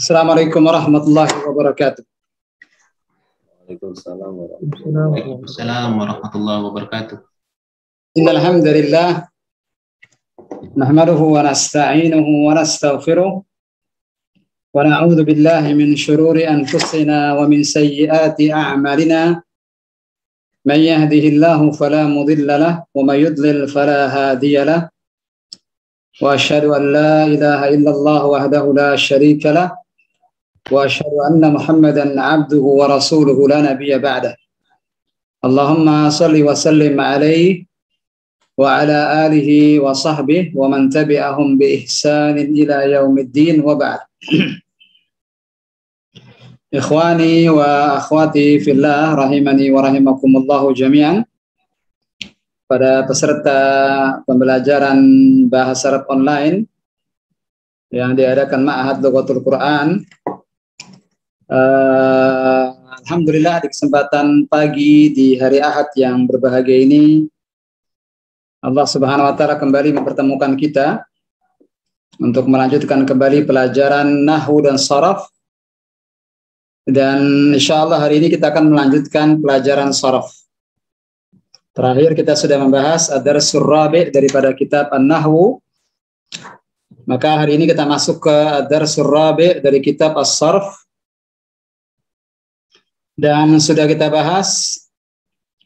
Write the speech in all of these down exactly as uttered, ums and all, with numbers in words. Assalamualaikum warahmatullahi wabarakatuh. Waalaikumsalam warahmatullahi wabarakatuh. Innal hamdalillah nahmaduhu wa nasta'inuhu wa nastaghfiruh wa na'udzu billahi min shururi anfusina wa min sayyiati a'malina. Man yahdihillahu fala mudilla lahu wa may yudlil fala hadiya lahu. Wa asyhadu an la ilaha illallah wahdahu la syarika lahu. وأشهد أن محمدًا عبده ورسوله لا نبي بعده اللهم صل وسلم عليه وعلى آله وصحبه ومن تبعهم بإحسان إلى يوم الدين وبعد إخواني وأخواتي في الله رحمني ورحمكم الله جميعا. Para peserta pembelajaran bahasa Arab online yang diadakan Ma'had Lughatul Quran, Uh, Alhamdulillah di kesempatan pagi di hari Ahad yang berbahagia ini Allah Subhanahu wa Ta'ala kembali mempertemukan kita untuk melanjutkan kembali pelajaran Nahwu dan Saraf, dan insya Allah hari ini kita akan melanjutkan pelajaran Saraf. Terakhir kita sudah membahas Ad-Darsul Rabi' daripada kitab An-Nahwu, maka hari ini kita masuk ke Ad-Darsul Rabi' dari kitab As-Sarf. Dan sudah kita bahas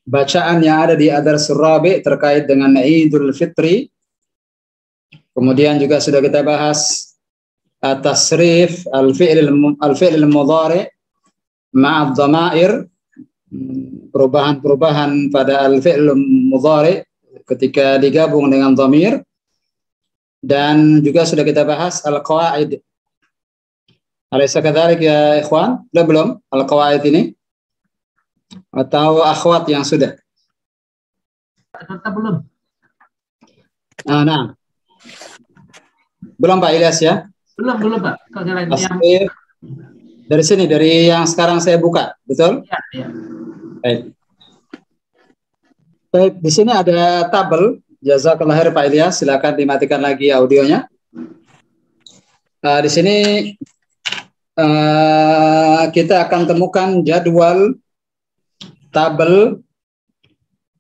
bacaan yang ada di Ad-Darsul Rabi' terkait dengan Idul Fitri. Kemudian juga sudah kita bahas at-tasrif al-fi'l al-fi'l al-mudhari' ma'a dhamair, perubahan-perubahan pada al-fi'l al-mudhari' ketika digabung dengan dhamir. Dan juga sudah kita bahas al-qawaid. Alaysa kadzalik ya ikhwan? Belum belum al-qawaid ini? Atau akhwat yang sudah? Serta belum. Nah, nah. Belum Pak Ilyas ya? Belum, belum Pak. Yang... Dari sini, dari yang sekarang saya buka, betul? Iya, iya. Baik. Baik, di sini ada tabel. Jazakallahu khair Pak Ilyas, silakan dimatikan lagi audionya. Nah, di sini uh, kita akan temukan jadwal tabel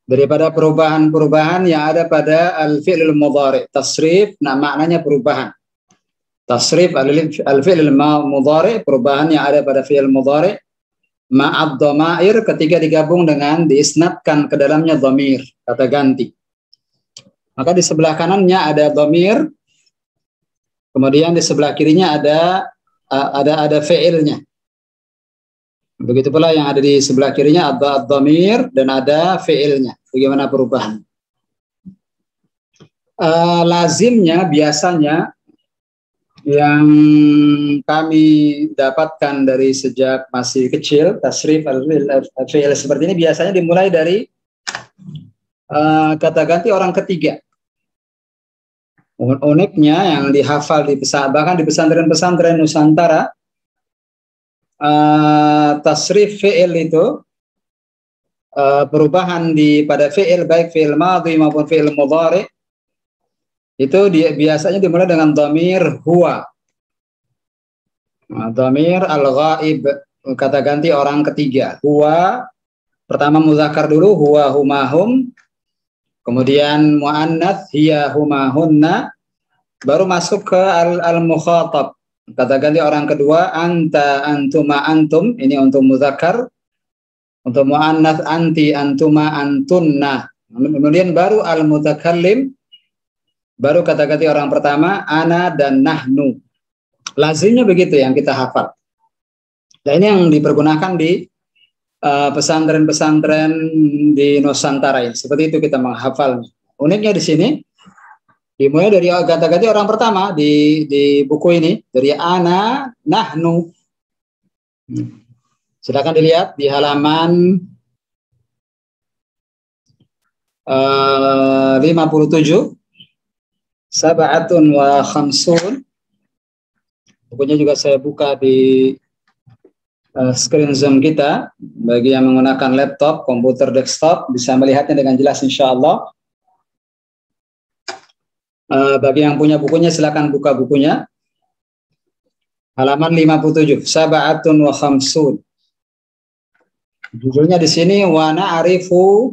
daripada perubahan-perubahan yang ada pada al-fi'l al-mudhari'. Tasrif, nah maknanya perubahan. Tasrif al-fi'l al-mudhari', perubahan yang ada pada fi'il mudhari', ma'ad dhamair, ketika digabung dengan diisnadkan ke dalamnya dhamir, kata ganti. Maka di sebelah kanannya ada dhamir, kemudian di sebelah kirinya ada ada ada fi'ilnya. Begitu pula yang ada di sebelah kirinya ada ad-dhamir dan ada fi'ilnya. Bagaimana perubahan? Uh, lazimnya biasanya yang kami dapatkan dari sejak masih kecil, tasrif al-fi'il seperti ini biasanya dimulai dari uh, kata ganti orang ketiga. Uniknya yang dihafal di pesantren, bahkan di pesantren-pesantren Nusantara, Uh, tasrif fi'il itu uh, perubahan di pada fi'il, baik fi'il madhi maupun fi'il mudhari, itu dia biasanya dimulai dengan dhamir huwa, nah, dhamir al-ghaib, kata ganti orang ketiga. Huwa pertama muzakkar dulu, huwa humahum, kemudian muannats hiya humahunna, baru masuk ke al-mukhatab, kata ganti orang kedua, anta, antuma, antum, ini untuk muzakkar, untuk muannats anti, antuma, antunna. Kemudian baru al-mutakallim, baru kata ganti orang pertama, ana dan nahnu. Lazimnya begitu yang kita hafal. Nah, ini yang dipergunakan di pesantren-pesantren uh, di Nusantara ini. Seperti itu kita menghafalnya. Uniknya di sini dimulai dari kata-kata orang pertama di di buku ini, dari ana, nahnu. Silakan dilihat di halaman uh, lima puluh tujuh, sab'atun wa khamsun. Bukunya juga saya buka di uh, screen Zoom kita. Bagi yang menggunakan laptop, komputer desktop bisa melihatnya dengan jelas insyaallah. Uh, bagi yang punya bukunya silakan buka bukunya. halaman lima puluh tujuh, sab'atun wa khamsun. Judulnya di sini wa na'rifu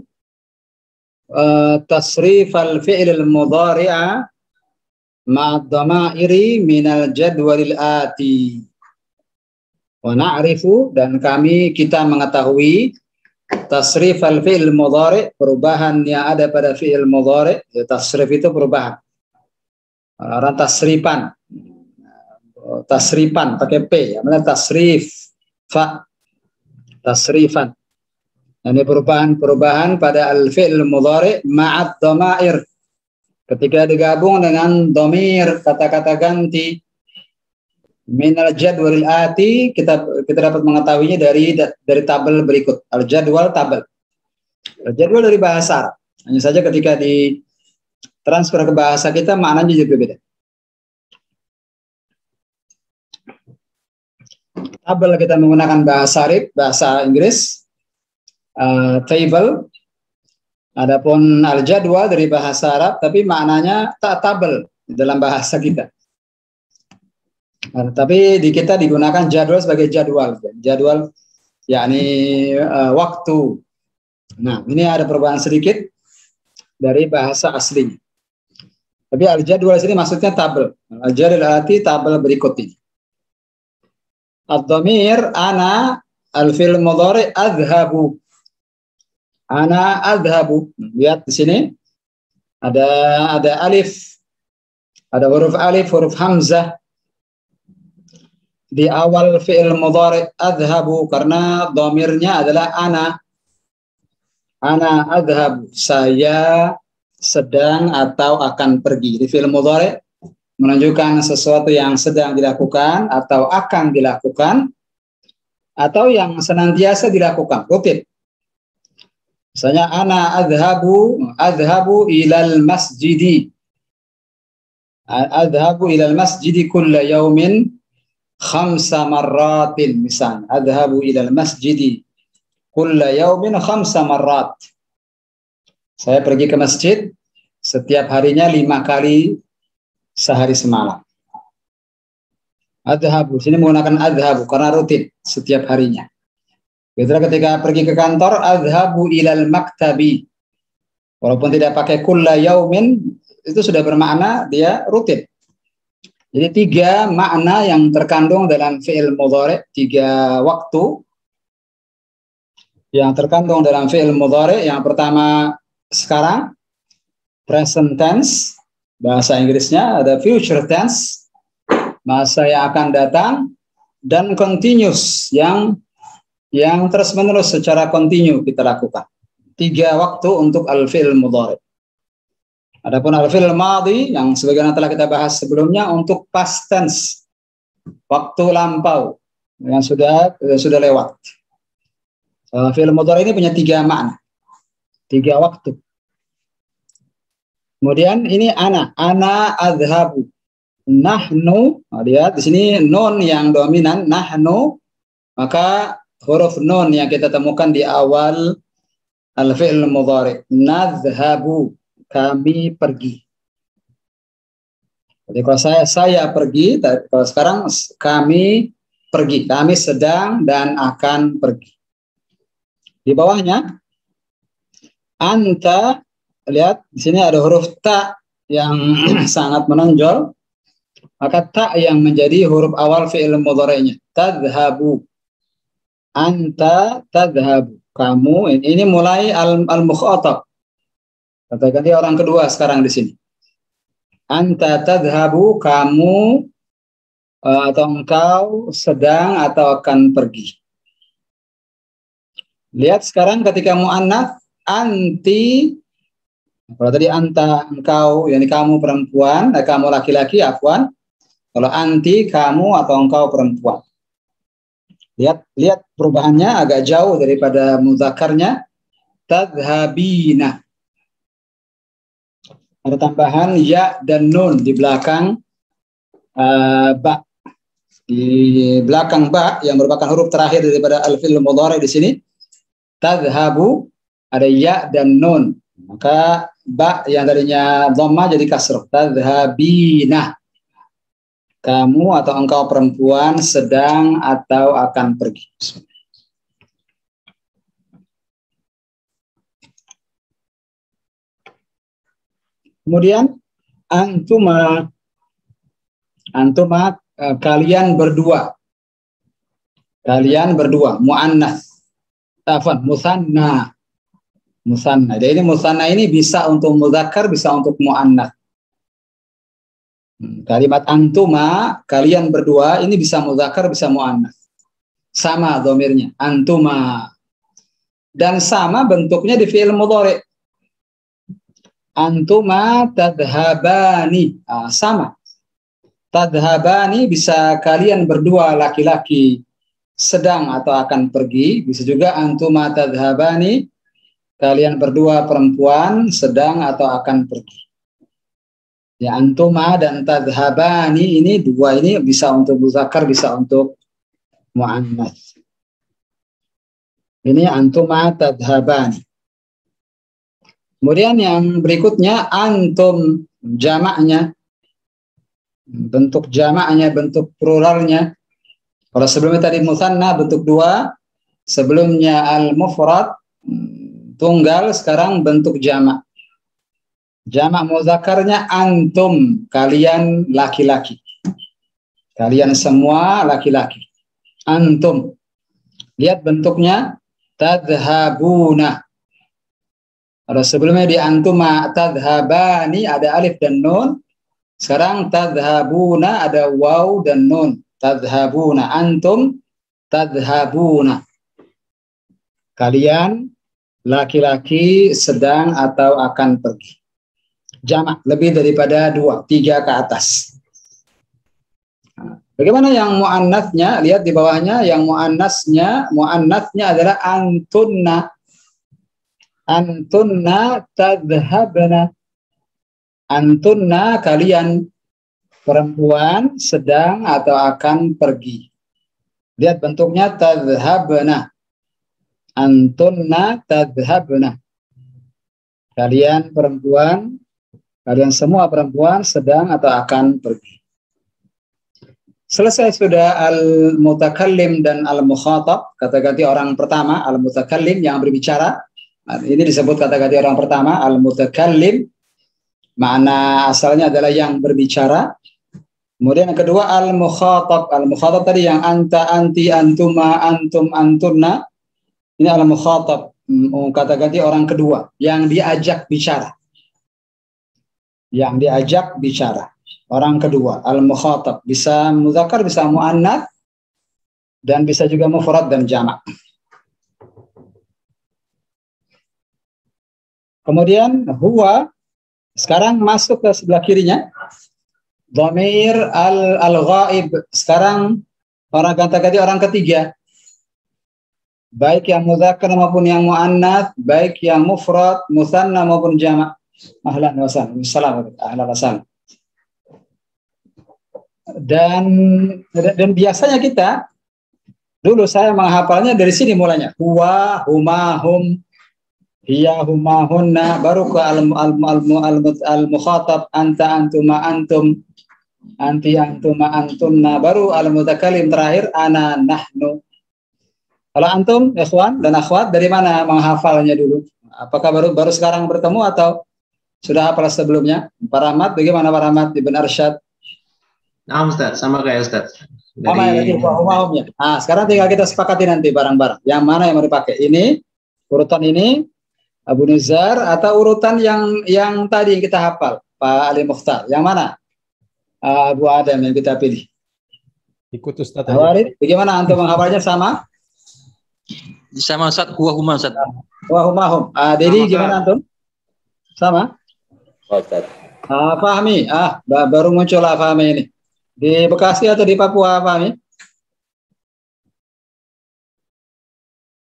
uh, tasrifal fi'lil mudhari'a ma'ad dhamairi minal jadwalil ati. Wa na'rifu, dan kami kita mengetahui tasrifal fi'il mudhari', perubahan yang ada pada fi'il mudhari', ya, tasrif itu perubahan. Orang tasrifan. Tasrifan pakai p, ya, tasrif fa tasrifan. Ini perubahan-perubahan pada al-fi'l mudhari' ma'ad dhamair, ketika digabung dengan dhamir, kata-kata ganti. Min al-jadwal al-ati, kita kita dapat mengetahuinya dari dari tabel berikut. Al-jadwal tabel. Al-jadwal dari bahasa Arab. Hanya saja ketika di transfer ke bahasa kita maknanya juga beda. Tabel kita menggunakan bahasa Arab, bahasa Inggris, uh, table. Adapun al-jadwal dari bahasa Arab, tapi maknanya tak tabel dalam bahasa kita. Nah, tapi di kita digunakan jadwal sebagai jadwal, jadwal, yakni uh, waktu. Nah, ini ada perubahan sedikit dari bahasa aslinya. Tapi al-jadwal di sini maksudnya tabel. Al-jadwal arti tabel berikut ini. Ad-dhamir ana al-fi'l mudhari' adhhabu. Ana adhhabu. Lihat di sini ada ada alif. Ada huruf alif, huruf hamzah di awal fi'il mudhari' adhhabu, karena dhamirnya adalah ana. Ana adhhabu, saya sedang atau akan pergi. Di fi'il mudhari' menunjukkan sesuatu yang sedang dilakukan atau akan dilakukan atau yang senantiasa dilakukan, rutin. Misalnya ana adhhabu adhhabu ilal masjidi. Adhhabu ilal masjidi kulla yaumin khamsa marratin, misalnya adhhabu ilal masjidi kulla yaumin khamsa marrat. Saya pergi ke masjid setiap harinya lima kali sehari semalam. Adhabu, sini menggunakan adhabu karena rutin setiap harinya. Ketika ketika pergi ke kantor, adhabu ilal maktabi. Walaupun tidak pakai kulla yaumin, itu sudah bermakna dia rutin. Jadi tiga makna yang terkandung dalam fi'il mudhari', tiga waktu yang terkandung dalam fi'il mudhari'. Yang pertama sekarang, present tense, bahasa Inggrisnya. Ada future tense, masa yang akan datang, dan continuous, yang yang terus menerus secara kontinu kita lakukan. Tiga waktu untuk al-fi'il mudhari'. Adapun al-fi'il madhi yang sebagaimana telah kita bahas sebelumnya untuk past tense, waktu lampau yang sudah yang sudah lewat. Al-fi'il mudhari' ini punya tiga makna, tiga waktu. Kemudian ini ana, ana adhhabu, nahnu. Nah, lihat di sini nun yang dominan, nahnu, maka huruf nun yang kita temukan di awal al-fi'il mudhari', nadhhabu, kami pergi. Jadi kalau saya saya pergi, kalau sekarang kami pergi, kami sedang dan akan pergi. Di bawahnya anta. Lihat di sini ada huruf ta yang sangat menonjol, maka ta yang menjadi huruf awal fi'il mudhari'nya. Tadhhabu, anta tadhhabu, kamu. Ini mulai al, al mukhatab, kata ganti orang kedua sekarang di sini. Anta tadhhabu, kamu atau engkau sedang atau akan pergi. Lihat sekarang ketika mu'annats, anti. Kalau tadi anta engkau, yakni kamu perempuan, eh, kamu laki-laki, afwan. Kalau anti kamu atau engkau perempuan. Lihat lihat perubahannya agak jauh daripada mudzakarnya. Tadhhabina. Ada tambahan ya dan nun di belakang uh, ba. Di belakang ba yang merupakan huruf terakhir daripada al-fi'il mudhari' di sini. Tadhhabu ada ya dan nun. Maka ba yang tadinya dhamma jadi kasrah. Tadhhabina. kamu atau engkau perempuan sedang atau akan pergi. Kemudian antuma, antuma eh, kalian berdua, kalian berdua muannas, tafan musanna, musanna. Jadi ini musanna ini bisa untuk muzakkar, bisa untuk muannas. Kalimat antuma, kalian berdua, ini bisa muzakkar, bisa muannas. Sama dhamirnya, antuma. Dan sama bentuknya di fi'il mudhari. Antuma tadhabani. Nah, sama. Tadhabani bisa kalian berdua laki-laki sedang atau akan pergi. Bisa juga antuma tadhabani, kalian berdua perempuan sedang atau akan pergi. Ya, antuma dan tadhabani ini dua ini bisa untuk muzakkar, bisa untuk muannas. Ini antuma tadhabani. Kemudian yang berikutnya antum jamaknya, bentuk jamaknya, bentuk pluralnya. Kalau sebelumnya tadi musanna bentuk dua, sebelumnya al mufrad tunggal, sekarang bentuk jamak. Jamak mudzakarnya antum, kalian laki-laki. Kalian semua laki-laki. Antum. Lihat bentuknya tadhabuna. Kalau sebelumnya di antuma tadhabani ada alif dan nun. Sekarang tadhabuna ada waw dan nun. Tadhabuna antum tadhabuna. Kalian laki-laki sedang atau akan pergi. Jamak lebih daripada dua, tiga ke atas. Bagaimana yang mu'annasnya? Lihat di bawahnya, yang mu'annasnya, mu'annasnya adalah antunna. Antunna tadhabna. Antunna kalian perempuan sedang atau akan pergi. Lihat bentuknya tadhabna. Antunna tadhabna. Kalian perempuan, kalian semua perempuan sedang atau akan pergi. Selesai sudah al-mutakallim dan al-mukhatab, kata-kata orang pertama, al-mutakallim yang berbicara. Ini disebut kata-kata orang pertama, al-mutakallim. Makna asalnya adalah yang berbicara. Kemudian yang kedua al-mukhatab. Al-mukhatab tadi yang anta, anti, antuma, antum, antunna. Ini al-mukhatab, kata-kata orang kedua yang diajak bicara. Yang diajak bicara orang kedua al-mukhatab, bisa muzakkar, bisa muannats, dan bisa juga mufrad dan jamak. Kemudian huwa sekarang masuk ke sebelah kirinya dhamir al-ghaib. Sekarang orang kata-kata orang ketiga, baik yang muzakkar maupun yang muannats, baik yang mufrad, musanna maupun jamak. Ahlan wa sahlan, assalamualaikum, ahlan wa sahlan. Dan dan biasanya kita dulu saya menghafalnya dari sini mulanya. Huwa, huma, hum, hiya, huma, hunna, baru ke al al al al, al mukhatab, anta, antuma, antum, anti, antuma, antunna, baru al mutakalim terakhir ana, nahnu. Kalau antum, ikhwan dan akhwat dari mana menghafalnya dulu? Apakah baru baru sekarang bertemu atau sudah hafal sebelumnya? Pak Rahmat, bagaimana Pak Rahmat? Ibn Arsyad? Nah Ustaz, sama kayak Ustaz. Dari... Nah, sekarang tinggal kita sepakati nanti bareng-bareng. Yang mana yang mau dipakai? Ini, urutan ini, Abu Nizar, atau urutan yang yang tadi kita hafal, Pak Ali Mukhtar. Yang mana? Abu Adam yang kita pilih. Ikut Ustaz. Awarid, bagaimana antum menghafalnya sama? Sama Ustaz, huwa huma Ustaz. Huwa huma hum. Ah, Dedi, gimana antum? Sama? Ustaz. Ah, Fahmi, ah baru muncul lah Fahmi ini. Di Bekasi atau di Papua Fahmi?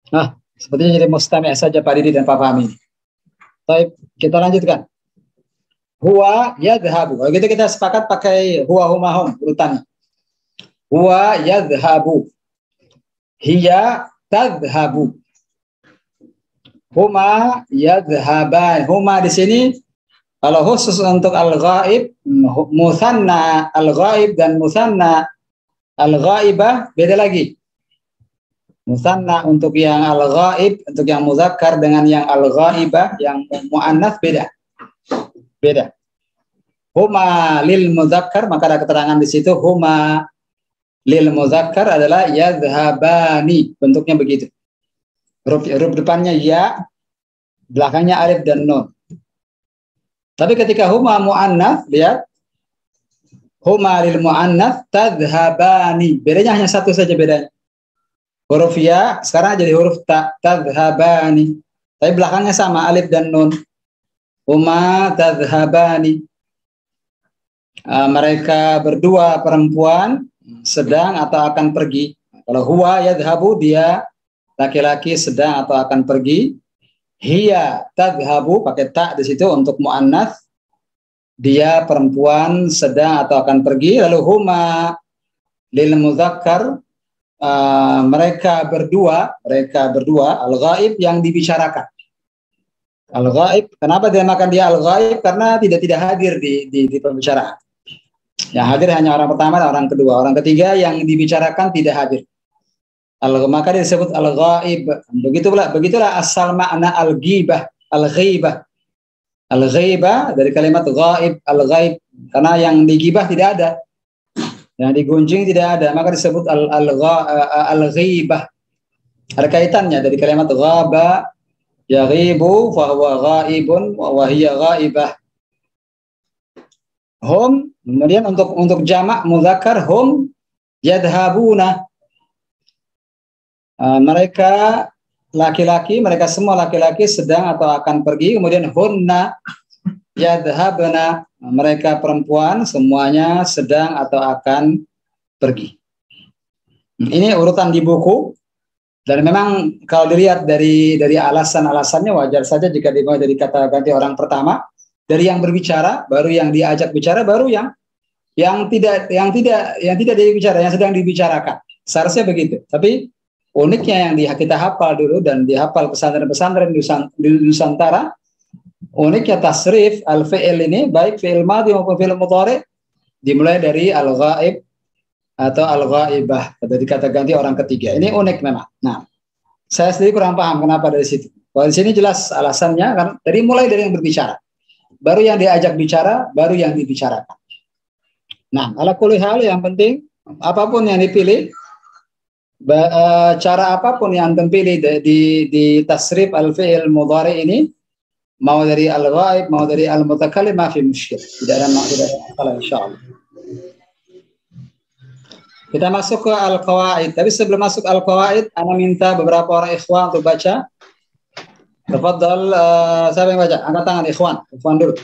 Ah, sepertinya jadi mustami' saja Pak Didi dan Pak Fahmi. Baik, kita lanjutkan. Huwa yadhabu. Kalau gitu kita sepakat pakai huwa huma hum urutannya. Huwa yadhabu. Hiya tadhabu. Huma yadhaban. Huma di sini Kalau khusus untuk al-ghaib, musanna al-ghaib dan musanna al-ghaibah beda lagi. Musanna untuk yang al-ghaib, untuk yang muzakkar dengan yang al-ghaibah, yang mu'annas beda. Beda. Huma lil muzakkar, maka ada keterangan di situ huma lil muzakkar adalah yadhhabani, bentuknya begitu. Huruf, huruf depannya ya, belakangnya alif dan nun. Tapi ketika huma mu'annas, lihat huma lil mu'annas tadhhabani. Bedanya hanya satu saja bedanya. Huruf ya sekarang jadi huruf ta, tadhhabani. Tapi belakangnya sama alif dan nun. Huma tadhhabani. Uh, mereka berdua perempuan sedang atau akan pergi. Kalau huwa yadhhabu dia laki-laki sedang atau akan pergi. Hiya tadhhabu pakai tak di situ untuk mu'annas, dia perempuan sedang atau akan pergi. Lalu huma lil muzakkar, uh, mereka berdua mereka berdua al-ghaib yang dibicarakan. Al-ghaib, kenapa dinamakan dia al-ghaib? Karena tidak tidak hadir di, di di pembicaraan. Yang hadir hanya orang pertama, orang kedua, orang ketiga yang dibicarakan tidak hadir. Maka dia disebut al-ghaib. Begitulah, begitulah asal makna al-ghibah, al-ghibah. Al-ghibah dari kalimat ghaib, al-ghaib, karena yang digibah tidak ada. Yang digunjing tidak ada, maka disebut al-ghibah. Ada kaitannya dari kalimat ghaba yaghibu fa huwa ghaibun wa hiya ghaibah. Hum, kemudian untuk untuk jamak muzakkar hum yadhabuna. Uh, mereka laki-laki, mereka semua laki-laki sedang atau akan pergi. Kemudian hunna yadhabna, mereka perempuan semuanya sedang atau akan pergi. Ini urutan di buku, dan memang kalau dilihat dari dari alasan-alasannya wajar saja jika dimulai dari kata ganti orang pertama, dari yang berbicara, baru yang diajak bicara, baru yang yang tidak yang tidak yang tidak dibicara, yang sedang dibicarakan. Seharusnya begitu, tapi uniknya yang di, kita hafal dulu dan dihafal pesantren-pesantren di Nusantara, uniknya tasrif al-fi'il ini, baik fi'il madhi maupun fi'il mudhari, dimulai dari al-ghaib atau al-ghaibah, dari kata ganti orang ketiga. Ini unik memang. Nah, saya sendiri kurang paham kenapa dari situ. Kalau di sini jelas alasannya, kan dari mulai dari yang berbicara, baru yang diajak bicara, baru yang dibicarakan. Nah, ala kulli hal yang penting, apapun yang dipilih, Ba, uh, cara apapun yang Anda pilih di, di, di tasrif al-fi'il mudhari ini, mau dari al-ghaib, mau dari al-mutakallim, ma fi mushkil, tidak ada masalah insyaallah. Kita masuk ke al-qawaid, tapi sebelum masuk al-qawaid, Anda minta beberapa orang ikhwan untuk baca. Tafadhal, uh, siapa yang baca? Angkat tangan ikhwan, ikhwan dulu.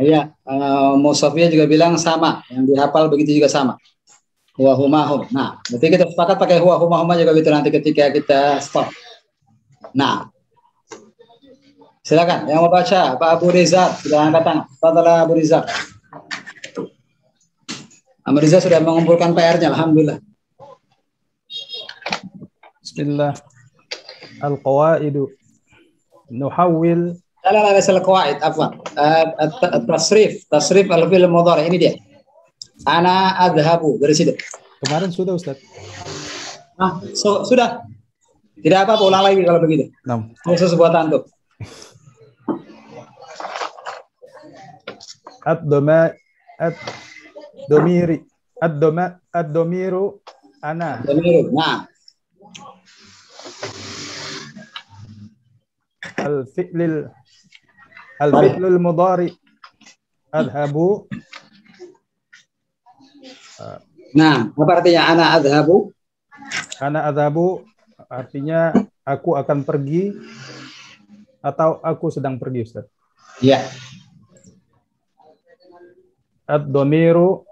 Iya, uh, Musafia juga bilang sama, yang dihafal begitu juga sama. Huwa huma hum. Nah, berarti kita sepakat pakai huwa huma huma juga gitu nanti ketika kita stop. Nah, silakan yang mau baca Pak Abu Rizal, silakan angkat tangan. Fadhila Abu Rizal. Abu Rizal sudah mengumpulkan P R-nya, alhamdulillah. Bismillah. Al-qawaidu nuhawil. Ala ala asal qawaid afwan. Tasrif, tasrif al-fi'il mudhari ini dia. Ana adhabu dari situ. Kemarin sudah Ustaz. Ah, so, sudah. Tidak apa-apa ulang lagi kalau begitu. Naam. Khusus buat antum. Ad-dama ad-domiri ad-dama ad-domiru ana. Domiru. Nah. Al-fi'lil al-fi'lul mudhari adhabu. Nah, apa artinya ana adhabu? Ana adhabu artinya aku akan pergi atau aku sedang pergi, Ustaz. Iya. Ad-dhamiru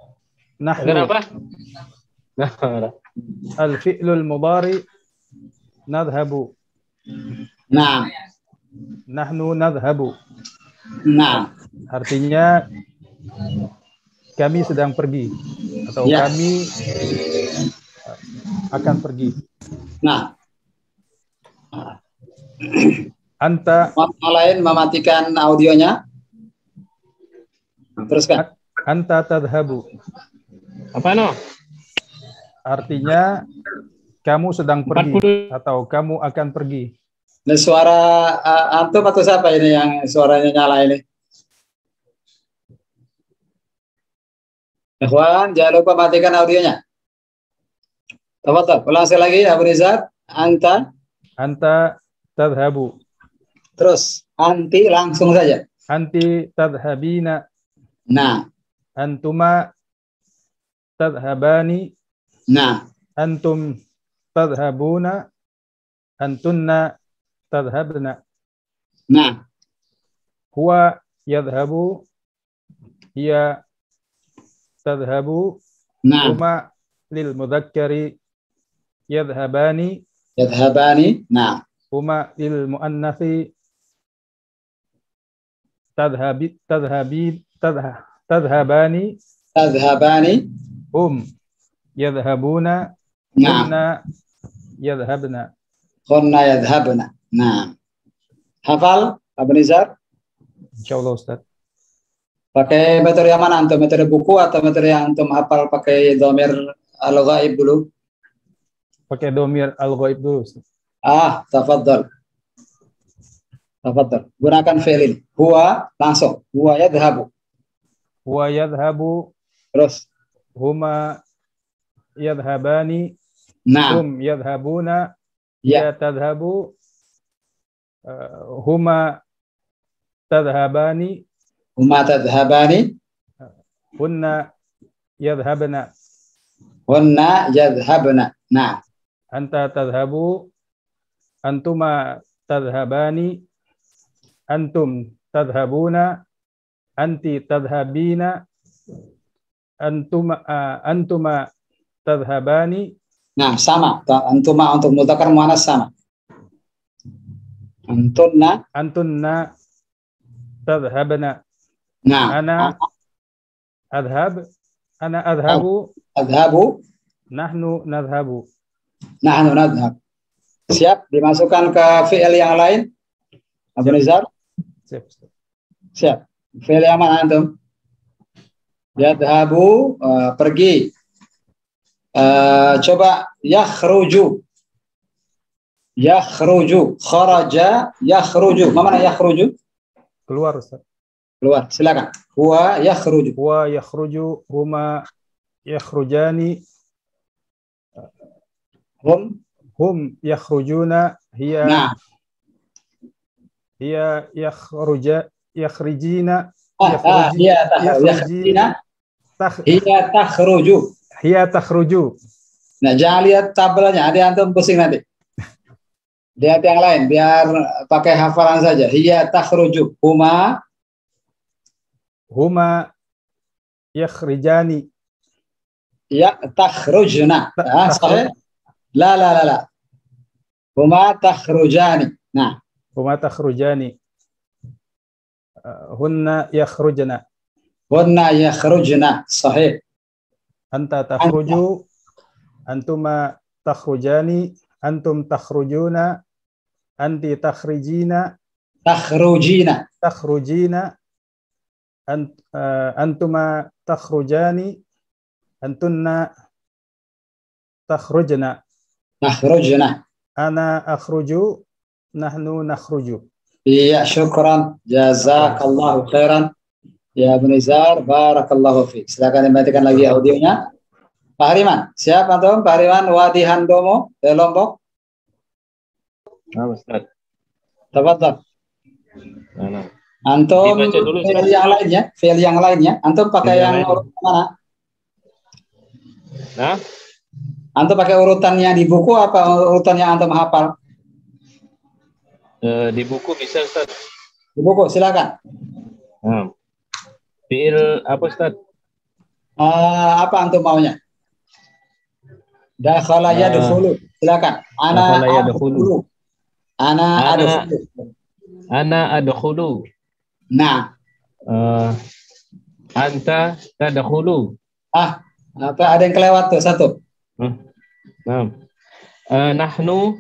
nahnu. Kenapa? Al-fi'lul mudhari nadhhabu. Nah. Nahnu nadhhabu. Nah, artinya kami sedang pergi atau ya, kami akan pergi. Nah, Anta. Mau lain mematikan audionya. Teruskan. Anta tadhabu. Apa no? Artinya kamu sedang pergi empat puluh. Atau kamu akan pergi. Nah, suara uh, antum atau siapa ini yang suaranya nyala ini? Ikhwan, jangan lupa matikan audionya. Tafadhal, ulang sekali lagi Abu Rizal. Anta, anta tadhabu. Terus anti langsung saja. Anti tadhabina. Nah, antuma tadhabani. Nah, antum tadhabuna. Antunna tadhabna. Nah, huwa yadhabu. Hiya tadhabu. Nah, huma lil mudzakkari yadhabani. Yadhabani. Nah, huma lil muannatsi tadhabi tadhabi tadha tadhabani. Tadhabani. Hum yadhabuna. Nah, hunna yadhabna. Hunna yadhabna. Nah, hafal Abu Nizar? Insyaallah Ustaz. Pakai metode yang mana antum? Metode buku atau metode yang antum hafal pakai domir al-ghaib dulu? Pakai domir al-ghaib dulu. Ah, tafadhal. Tafadhal. Gunakan fi'il. Huwa langsung. Huwa yadhabu. Huwa yadhabu. Terus. Huma yadhabani. Nah. Hum yadhabuna. Ya. Ya tadhabu. Uh, huma tadhabani. Huma tadhabani. Hunna yadhabna. Hunna yadhabna. Nah. Anta tadhabu. Antuma tadhabani. Antum tadhabuna. Anti tadhabina. Antuma uh, antuma tadhabani. Nah, sama. Antuma untuk mudzakkar muannats sama. Antunna. Antunna tadhabna. Nah, ana adhab, ana adhabu, adhabu, nahnu nadhabu, nahnu nadhab. Siap dimasukkan ke fi'il yang lain. Abu Nizar. Siap. Siap. Fi'il yang mana antum? Yadhabu uh, pergi. Uh, coba yakhruju. Yakhruju, kharaja, yakhruju. Mana yakhruju? Keluar Ustaz. Keluar, silakan. Huwa yakhruju. Huwa yakhruju, huma yakhrujani. Hum, hum yakhrujuna, hiya. Nah. Hiya yakhruja, yakhrijina. Ah, hiya yakhrijina. Hiya takhruju. Hiya takhruju. Nah, jangan lihat tabelnya, ada yang antum pusing nanti. Lihat yang lain, biar pakai hafalan saja. Hiya takhruju, huma huma yakhrijani. Ya takhrujna. Ah, sahih? La la la la. Huma takhrujani. Nah, huma takhrujani. Hunna yakhrujna. Hunna yakhrujna. Sahih. Anta takhruju. Antuma takhrujani. Antum takhrujuna. Anti takhrijina. Takhrujina. Takhrujina. Ant, uh, antuma takhrujani. Antunna takhrujna. Nakhrujna. Ana akhruju. Nahnu nakhruju. Iya, syukran. Jazakallahu khairan. Ya Abu Nizar, barakallahu fiik. Silakan dimatikan lagi audionya. Pak Hariman, siap antum? Pak Hariman Wadi Handomo dari Lombok. Nah, Ustaz. Tafadhal. Nah, nah. Antum fiil yang lainnya, fiil yang lainnya. Antum pakai yang, yang urutan mana? Nah, antum pakai urutannya di buku apa urutannya antum hafal? E, di buku bisa Ustaz. Di buku silakan. Hmm. Fiil apa Ustaz? Uh, apa antum maunya? Dakhala yadkhulu. Silakan. Ana yadkhulu. Ana adkhulu. Ana adkhulu. Nah, uh, anta tadkhulu. Ah, apa ada yang kelewat tuh satu? Nah, nah. Uh, nahnu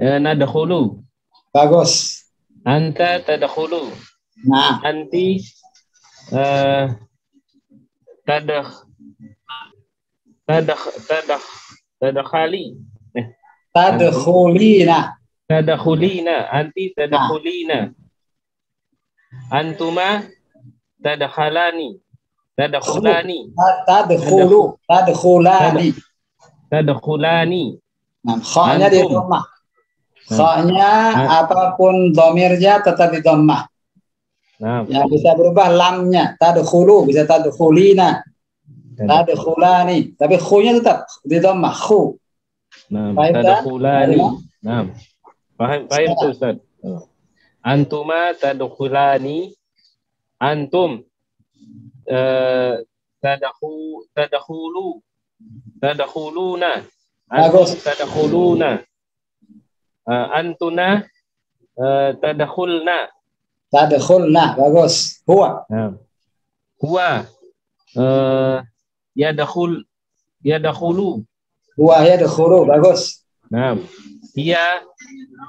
uh, nadkhulu. Bagus. Anta tadkhulu. Nah, anti eh tadakh tadakh tadakh tadakhali. Nah, tadkhulina. Tadakhulina, anti tadakhulina. Antuma tadakhalani. Tadkhulani. Tadkhulu, tadkhulani. Tadkhulani. Nah, khanya di dhammah. Khanya apapun dhamirnya tetap di dhammah. Nah, yang bisa berubah lamnya, tadkhulu bisa tadkhulina. Tadkhulani, tapi khunya tetap di dhammah, khu. Nah, tadkhulani. Nah. Paham, paham tu Ustaz. Antuma tadkhulani. Antum eh tadakhu tadakhulu tadakhuluna antum tadakhuluna uh, antuna uh, tadakhulna tadakhulna bagus huwa nah. Huwa uh, yadakhul yadakhulu huwa yadakhulu bagus nah hiya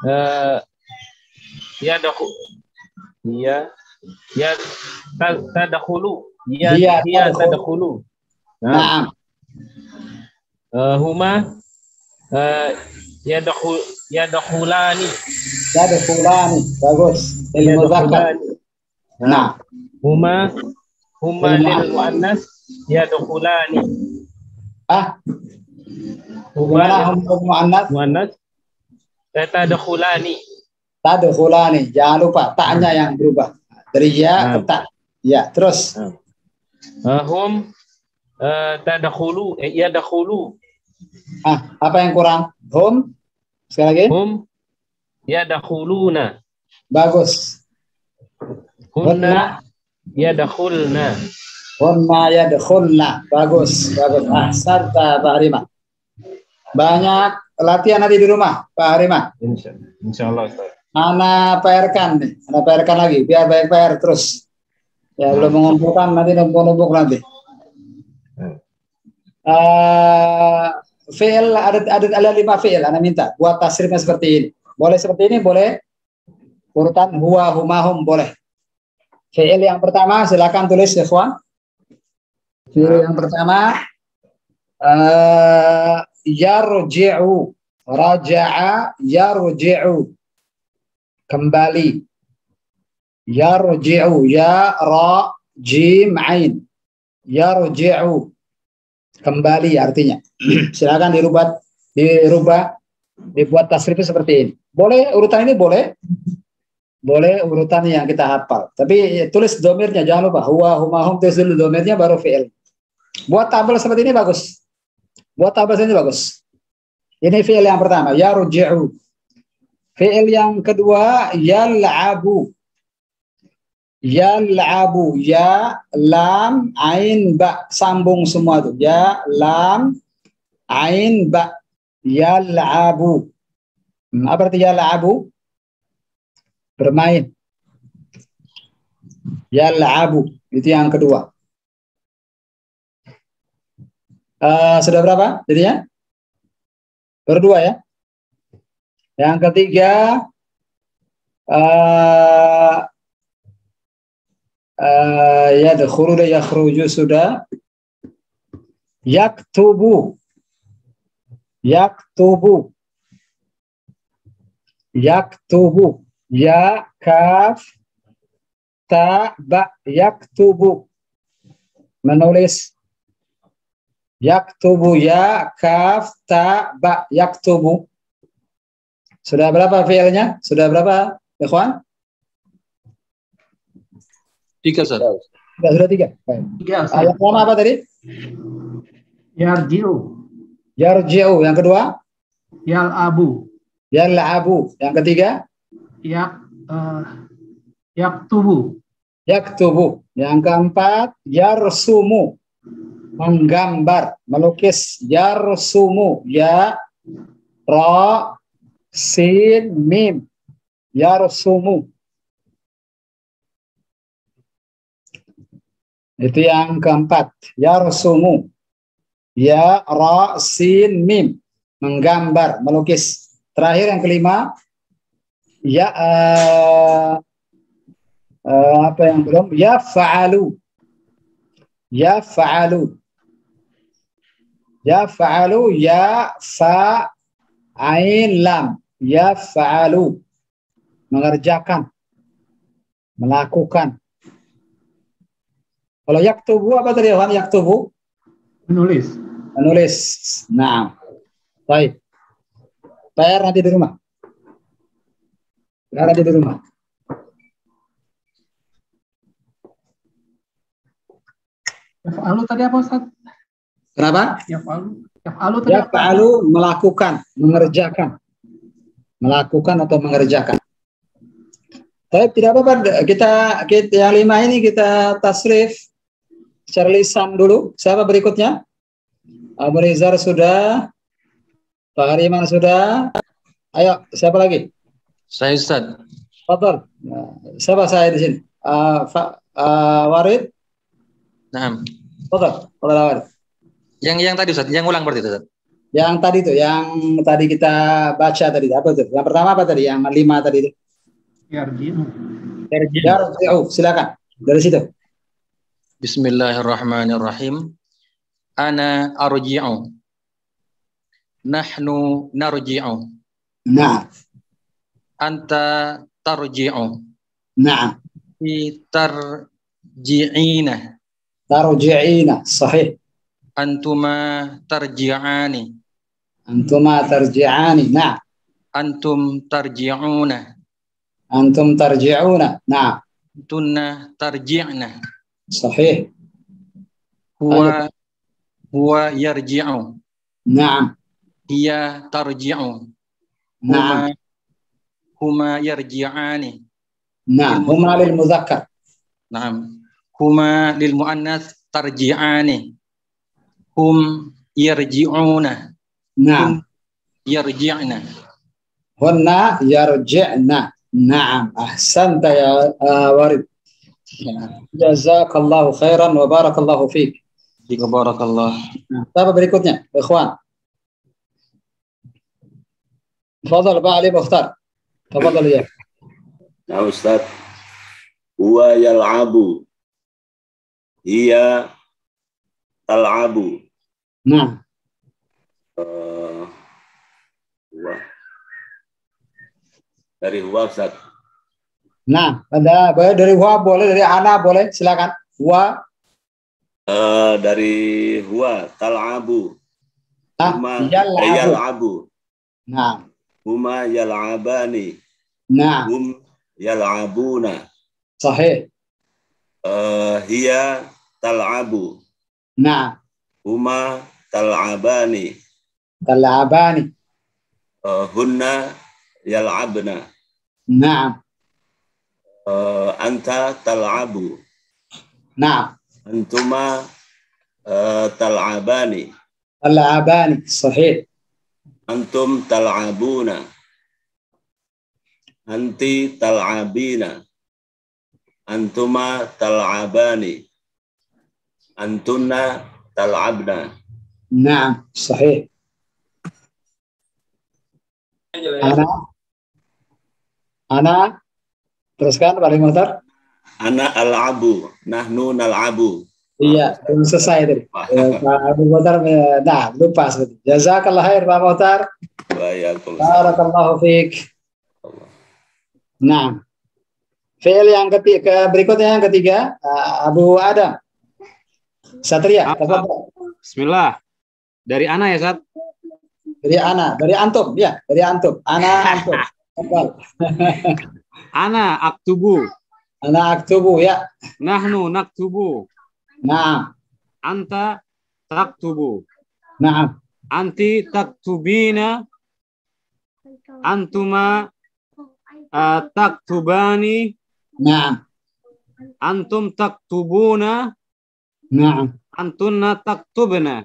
uh, yadakhul hiya ya tadakhulu ya ya tadakhulu nah uh, huma uh, ya dakhul ya dakhulani ya dakhulani bagus ilmu zakat nah huma huma lil muannas ya dakhulani ah huma lil muannas muannas tadakhulani tadakhulani jangan lupa taknya yang berubah dari ya nah. Ya terus nah. Hum uh, tadakhulu eh, ya dakhulu ah apa yang kurang hum sekali lagi hum ya dakhuluna bagus hunna ya dakhulna hunna ya dakhulna bagus bagus ahsanta Pak Harimah banyak latihan nanti di rumah Pak Harimah insyaallah insyaallah Ustaz Ana P R-kan nih, Ana P R-kan lagi, biar banyak P R terus. Ya, belum mengumpulkan nanti numpuk-numpuk nanti. Uh, fi'il ada lima fi'il, Ana minta buat tasrifnya seperti ini. Boleh seperti ini, boleh. Urutan huwa, huma, hum, boleh. Fi'il yang pertama, silakan tulis ya, ikhwan. Fi'il yang pertama, uh, yarji'u, raja'a, yarji'u. Kembali yarji'u ya ra jim ain yarji'u kembali artinya silakan dirubah dirubah dibuat tasrifnya seperti ini boleh urutan ini boleh boleh urutan yang kita hafal tapi tulis domirnya jangan lupa huwa huma hum tulis dulu domirnya baru fi'il buat tabel seperti ini bagus buat tabel seperti ini bagus ini fi'il yang pertama yarji'u. Fi'il yang kedua yal'abu. Yal'abu ya lam ain ba sambung semua tuh. Ya lam ain ba yal'abu. Apa arti yal'abu? Bermain. Yal'abu itu yang kedua. Uh, sudah berapa jadinya? Berdua ya. Yang ketiga uh, uh, yadkhulu la yakhruju sudah yaktubu yaktubu yaktubu ya kaf ta ba yaktubu menulis yaktubu ya kaf ta ba yaktubu. Sudah berapa fi'ilnya? Sudah berapa, ikhwan? Tiga, Ustaz. Sudah, sudah tiga. Baik. Tiga, Ustaz. Yang pertama apa tadi? Yarji'u. Yarji'u. Yang kedua? Yal'abu. Yal'abu. Yang ketiga? Yak, uh, yaktubu. Yaktubu. Yang keempat? Yarsumu. Menggambar. Melukis. Yarsumu. Ya. Ra. Sin mim yarsumu itu yang keempat yarsumu ya ra sin mim menggambar melukis terakhir yang kelima ya uh, uh, apa yang belum? Ya fa'alu. Ya fa'alu. Ya fa'alu ya fa ain lam. Ya fa'alu. Mengerjakan. Melakukan. Kalau yaktubu apa tadi Yohan? Yaktubu? Menulis. Menulis. Nah. Baik. P R nanti di rumah. P R nanti di rumah. Yaf'alu tadi apa Ustaz? Kenapa? Yaf'alu. Yaf'alu tadi apa? Yaf'alu melakukan, mengerjakan. Melakukan atau mengerjakan. Tapi tidak apa-apa, kita, kita yang lima ini kita tasrif secara lisan dulu. Siapa berikutnya? Abu Rizar sudah, Pak Hariman sudah. Ayo, siapa lagi? Saya Ustaz. Fadhal. Siapa saya di sini? Uh, uh, Warid. Naam. Fadhal. Fadhal Warid. Yang yang tadi Ustaz, yang ulang berarti Ustaz. Yang tadi tuh, yang tadi kita baca tadi apa tuh? Yang pertama apa tadi? Yang lima tadi itu. Yarji'u. Silakan dari situ. Bismillahirrahmanirrahim. Ana arji'u. Nahnu narji'u. Na'am. Anta tarji'u. Na'am. Tarji'ina. Tarji'ina, sahih. Antuma tarji'ani. Antuma tarji'ani. Na'am. Antum tarji'una. Antum tarji'una. Nah. Tunna tarji'na. Sahih. Huwa huwa yarji'u. Naam. Hiya tarji'u. Naam. Huma yarji'ani. Naam. Huma lil mudzakkar. Naam. Huma lil muannats tarji'ani. Hum yarji'una. Naam. Yarji'na. Hunna yarji'na. Naam, ahsanta ya uh, Warid. Jazakallahu khairan wa barakallahu fiik. Jika barakallah. Apa berikutnya, ikhwan? Fadhal Pak Ali Mukhtar. Tafadhal ya. Ya Ustaz. Huwa yal'abu. Hiya tal'abu. Naam. Uh, wah. Dari huwa Ustaz. Nah, ada dari huwa boleh, dari ana boleh, silakan. Huwa uh, dari huwa tal'abu. Huma yal'abu. Nah, huma yal'abani. Nah, hum yal'abuna. Sahih. Uh, hiya tal'abu. Nah, huma tal'abani. Tal'abani. Uh, hunna yal'abna. Naam. Uh, anta tal'abu. Naam. Antuma uh, tal'abani. Tal'abani, sahih. Antum tal'abuna. Anti tal'abina. Antuma tal'abani. Antunna tal'abna. Naam, sahih. Ana. Ana, teruskan Pak Mukhtar. Ana al-abu, nahnu nal-abu. Iya, belum selesai tadi. Pak Mukhtar, nah lupa tadi. Jazakallah khair Pak Mukhtar. Barakallahu fiik. Nah, fi'il yang ketiga, berikutnya yang ketiga, Abu Adam. Satria. Bismillah. Dari ana ya, Sat? Dari ana, dari antum, ya, dari antum. Ana antum. Ana aktubu. Ana aktubu ya. Nahnu naktubu. Naam. Anta taktubu. Naam. Anti taktubina. Antuma uh, taktubani. Naam. Antum taktubuna. Naam. Antunna taktubna.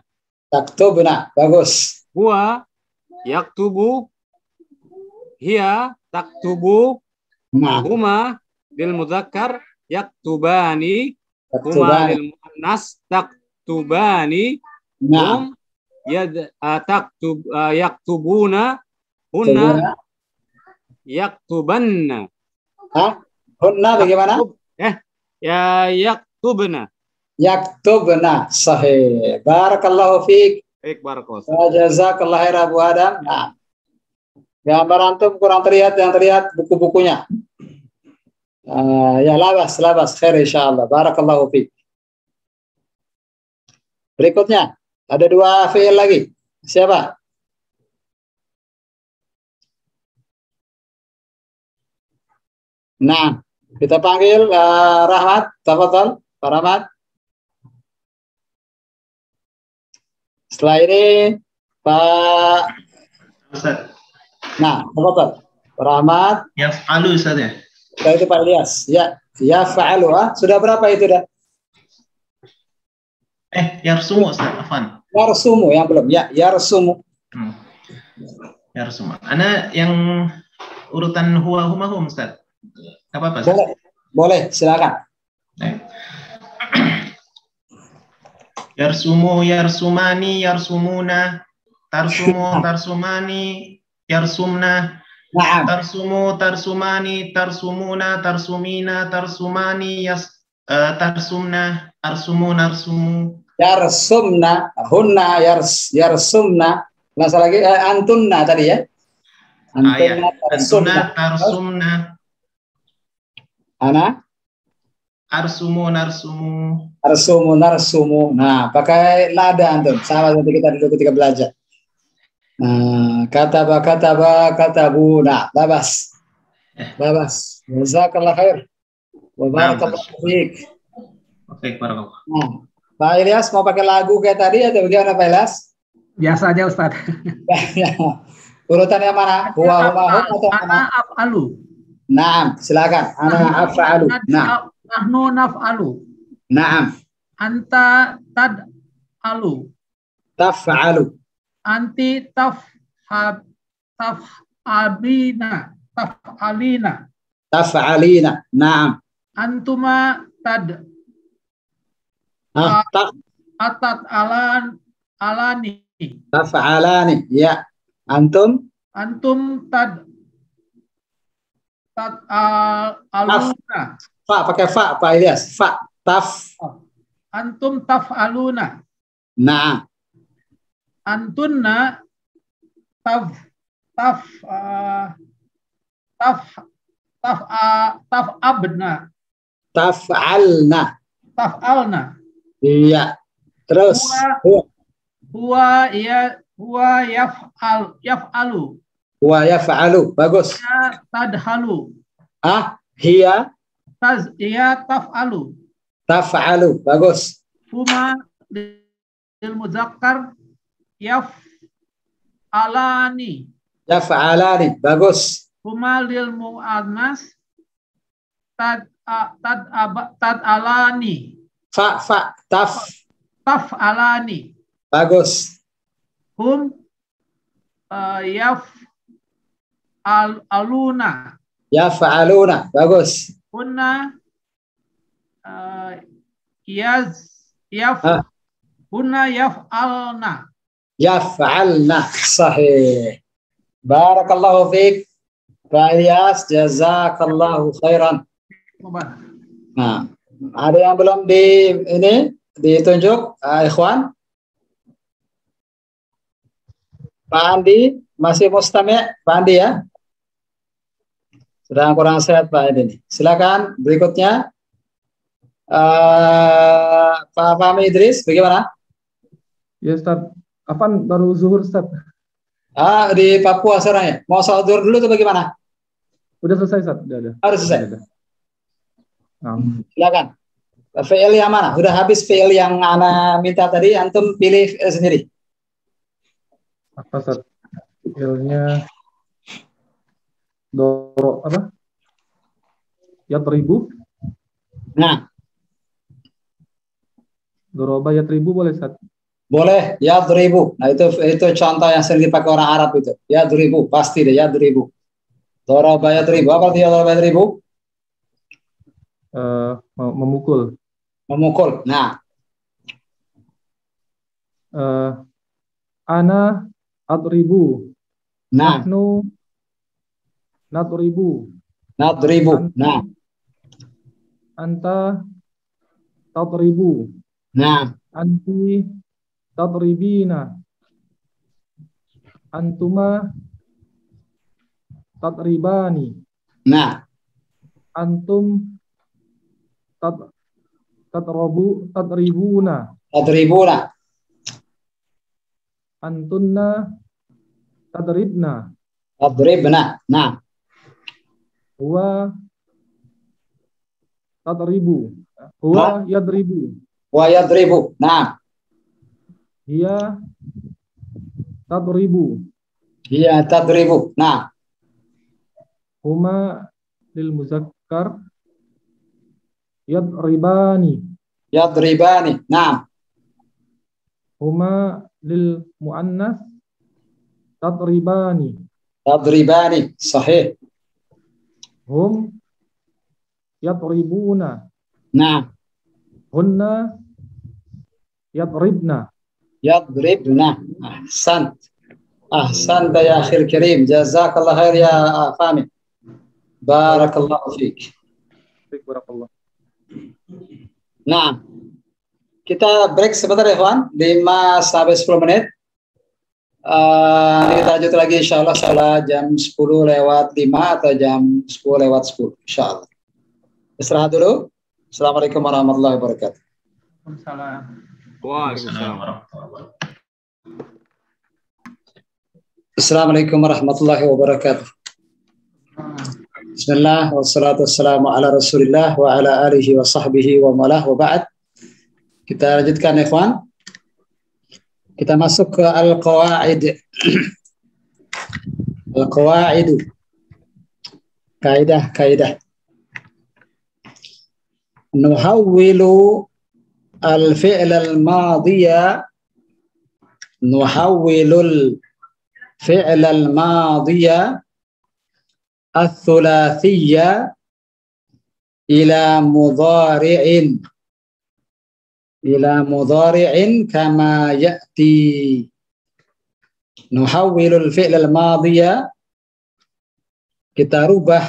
Taktubna, bagus. Huwa yaktubu. Hiya taktubu. Nah. Huma lil mudzakkar yaktubani. Huma lil muannas taktubani. Nah. Hum yad, uh, taktub, uh, yaktubuna. Hunna yaktubanna. Hah? Hunna bagaimana? Eh, ya yaktubna. Yaktubna sahih. Barakallahu fiik. Baik, barakallahu. Jazakallahu khairan Abu Adam. Nah. Gambar antum kurang terlihat, yang terlihat buku-bukunya. Uh, ya labas, labas khair insyaallah. Barakallahu fiik. Berikutnya ada dua fiil lagi. Siapa? Nah, kita panggil uh, Rahmat, tafadhal, Pak Rahmat. Setelah ini Pak Ustaz. Nah, tafadhal, Pak Rahmat. Yaf'alu Ustaz ya. Setelah itu Pak Ilyas. Ya, yaf'alu ah. Sudah berapa itu dah? Eh, yarsumu Ustaz, afwan. Yarsumu yang belum. Ya, yarsumu. Hmm. Yarsumu. Ana yang urutan huwa huma hum Ustaz. Apa apa? Boleh, boleh, silakan. Yarsumu, yarsumani, yarsumuna, tarsumu, tarsumani, yarsumna, tarsumu, tarsumani, tarsumuna, tarsumina, tarsumani, yas, uh, tarsumna, tarsumun, tarsumu. Yarsumna, hunna, yars, yarsumna. Masa lagi eh, antunna tadi ya? Antunna, tarsumna, tarsumna. Ana arsumu narsumu arsumu narsumu. Nah, pakai lada antum sama nanti kita duduk ketika belajar. Nah, kataba kataba katabu. Nah, labas labas. Jazakallah khair wa barakallahu fiik. Oke, barakallah. Nah, Pak Ilyas mau pakai lagu kayak tadi atau bagaimana Pak Ilyas? Biasa aja Ustaz. Urutan yang mana? Huwa huwa atau ana afalu? Naam, silakan. Ana af'alu. Naam. Nahnu naf'alu. Naam. Anta tad'alu. Taf'alu. Anti tafhab tafhabina. Taf'alina. Taf'alina. Naam. Antuma tad atat alan alani. Taf'alani. Ya. Antum? Antum tad Tad al aluna. Fa pakai fa Pak Ilyas. Fa taf. Antum taf aluna. Nah. Antunna taf taf uh, taf taf uh, taf abna. Taf'alna. Taf'alna. Iya. Terus. Huwa huwa ya huwa yaf'al yaf'alu. Wa yaf'alu. Bagus. Hiya tadhalu. Ah, hiya taz hiya taf'alu. Taf'alu. Bagus. Huma lil muzakkar yaf'alani. Yaf'alani. Bagus. Huma lil mu'annas tad tad tad'alani. Fa fa taf taf'alani. Bagus. Hum uh, yaf Al aluna yaf'aluna. Bagus. Hunna uh, yaz yaf ah. Hunna yaf'alna yaf'alna. Sahih. Barakallahu fiik Pak Ilyas. Jazakallahu khairan. Nah, ada yang belum di ini ditunjuk uh, ikhwan? Pak Andi masih mustami? Pak Andi ya? Sedang kurang sehat Pak ini. Silakan berikutnya uh, Pak Fahmi Idris, bagaimana? Ya Ustaz, kapan baru zuhur Ustaz? Ah, di Papua sekarang ya. Mau sholat zuhur dulu tuh bagaimana? Udah selesai Ustaz, udah ada. Harus selesai. Udah, udah. Um. Silakan. F L yang mana? Udah habis F L yang Ana minta tadi, antum pilih F L sendiri. Apa Ustaz? F L-nya Doro apa? Yatribu. Nah. Doroba yatribu boleh Ustaz? Boleh, yatribu. Nah, itu itu contoh yang sering dipakai orang Arab itu. Yatribu, pasti deh yatribu. Doroba yatribu. Apa artinya doroba yatribu? Uh, memukul. Memukul. Nah. Uh, ana atribu. Nah. Nahnu Nadribu. Nadribu. Nah. Anta tadribu. Nah. Anti tadribina. Antuma tadribani. Nah. Antum tad tadribu tadribuna. Tadribuna. Antunna tadribna. Tadribna. Nah. Huwa tadribu. Huwa yadribu. Huwa yadribu. Nah. Hiya tadribu. Hiya tadribu. Nah. Huma lil muzakkar. Yadribani. Yadribani. Nah. Huma lil muannas tadribani. Tadribani. Sahih. Hum yadribuna. Nah. Hunna yadribna. Yadribna. Ahsant. Ahsant ya akhil karim. Jazakallah khair ya Fahmi. Barakallahu fiik. Barakallah. Nah. Kita break sebentar ya kawan, lima sampai sepuluh menit. Uh, kita lanjut lagi insya Allah salah jam sepuluh lewat lima atau jam sepuluh lewat sepuluh insya Allah. Istirahat dulu. Assalamualaikum warahmatullahi wabarakatuh. Waalaikumsalam. Waalaikumsalam warahmatullahi wabarakatuh. Assalamualaikum warahmatullahi wabarakatuh. Bismillah wassalatu wassalamu ala rasulillah wa ala alihi wa sahbihi wa malah wa ba'd. Kita lanjutkan ikhwan. Kita masuk ke al-qawaid. Al-qawaid. Kaidah, kaidah. Nuhawwilu al-fi'l al-madhiya. Nuhawwilu al-fi'l al-madhiya al-thulathiyya ila mudhari'in. Ila mudhari'in kama ya'ti. Nuhawwilu al-fi'l al-madhiya. Kita rubah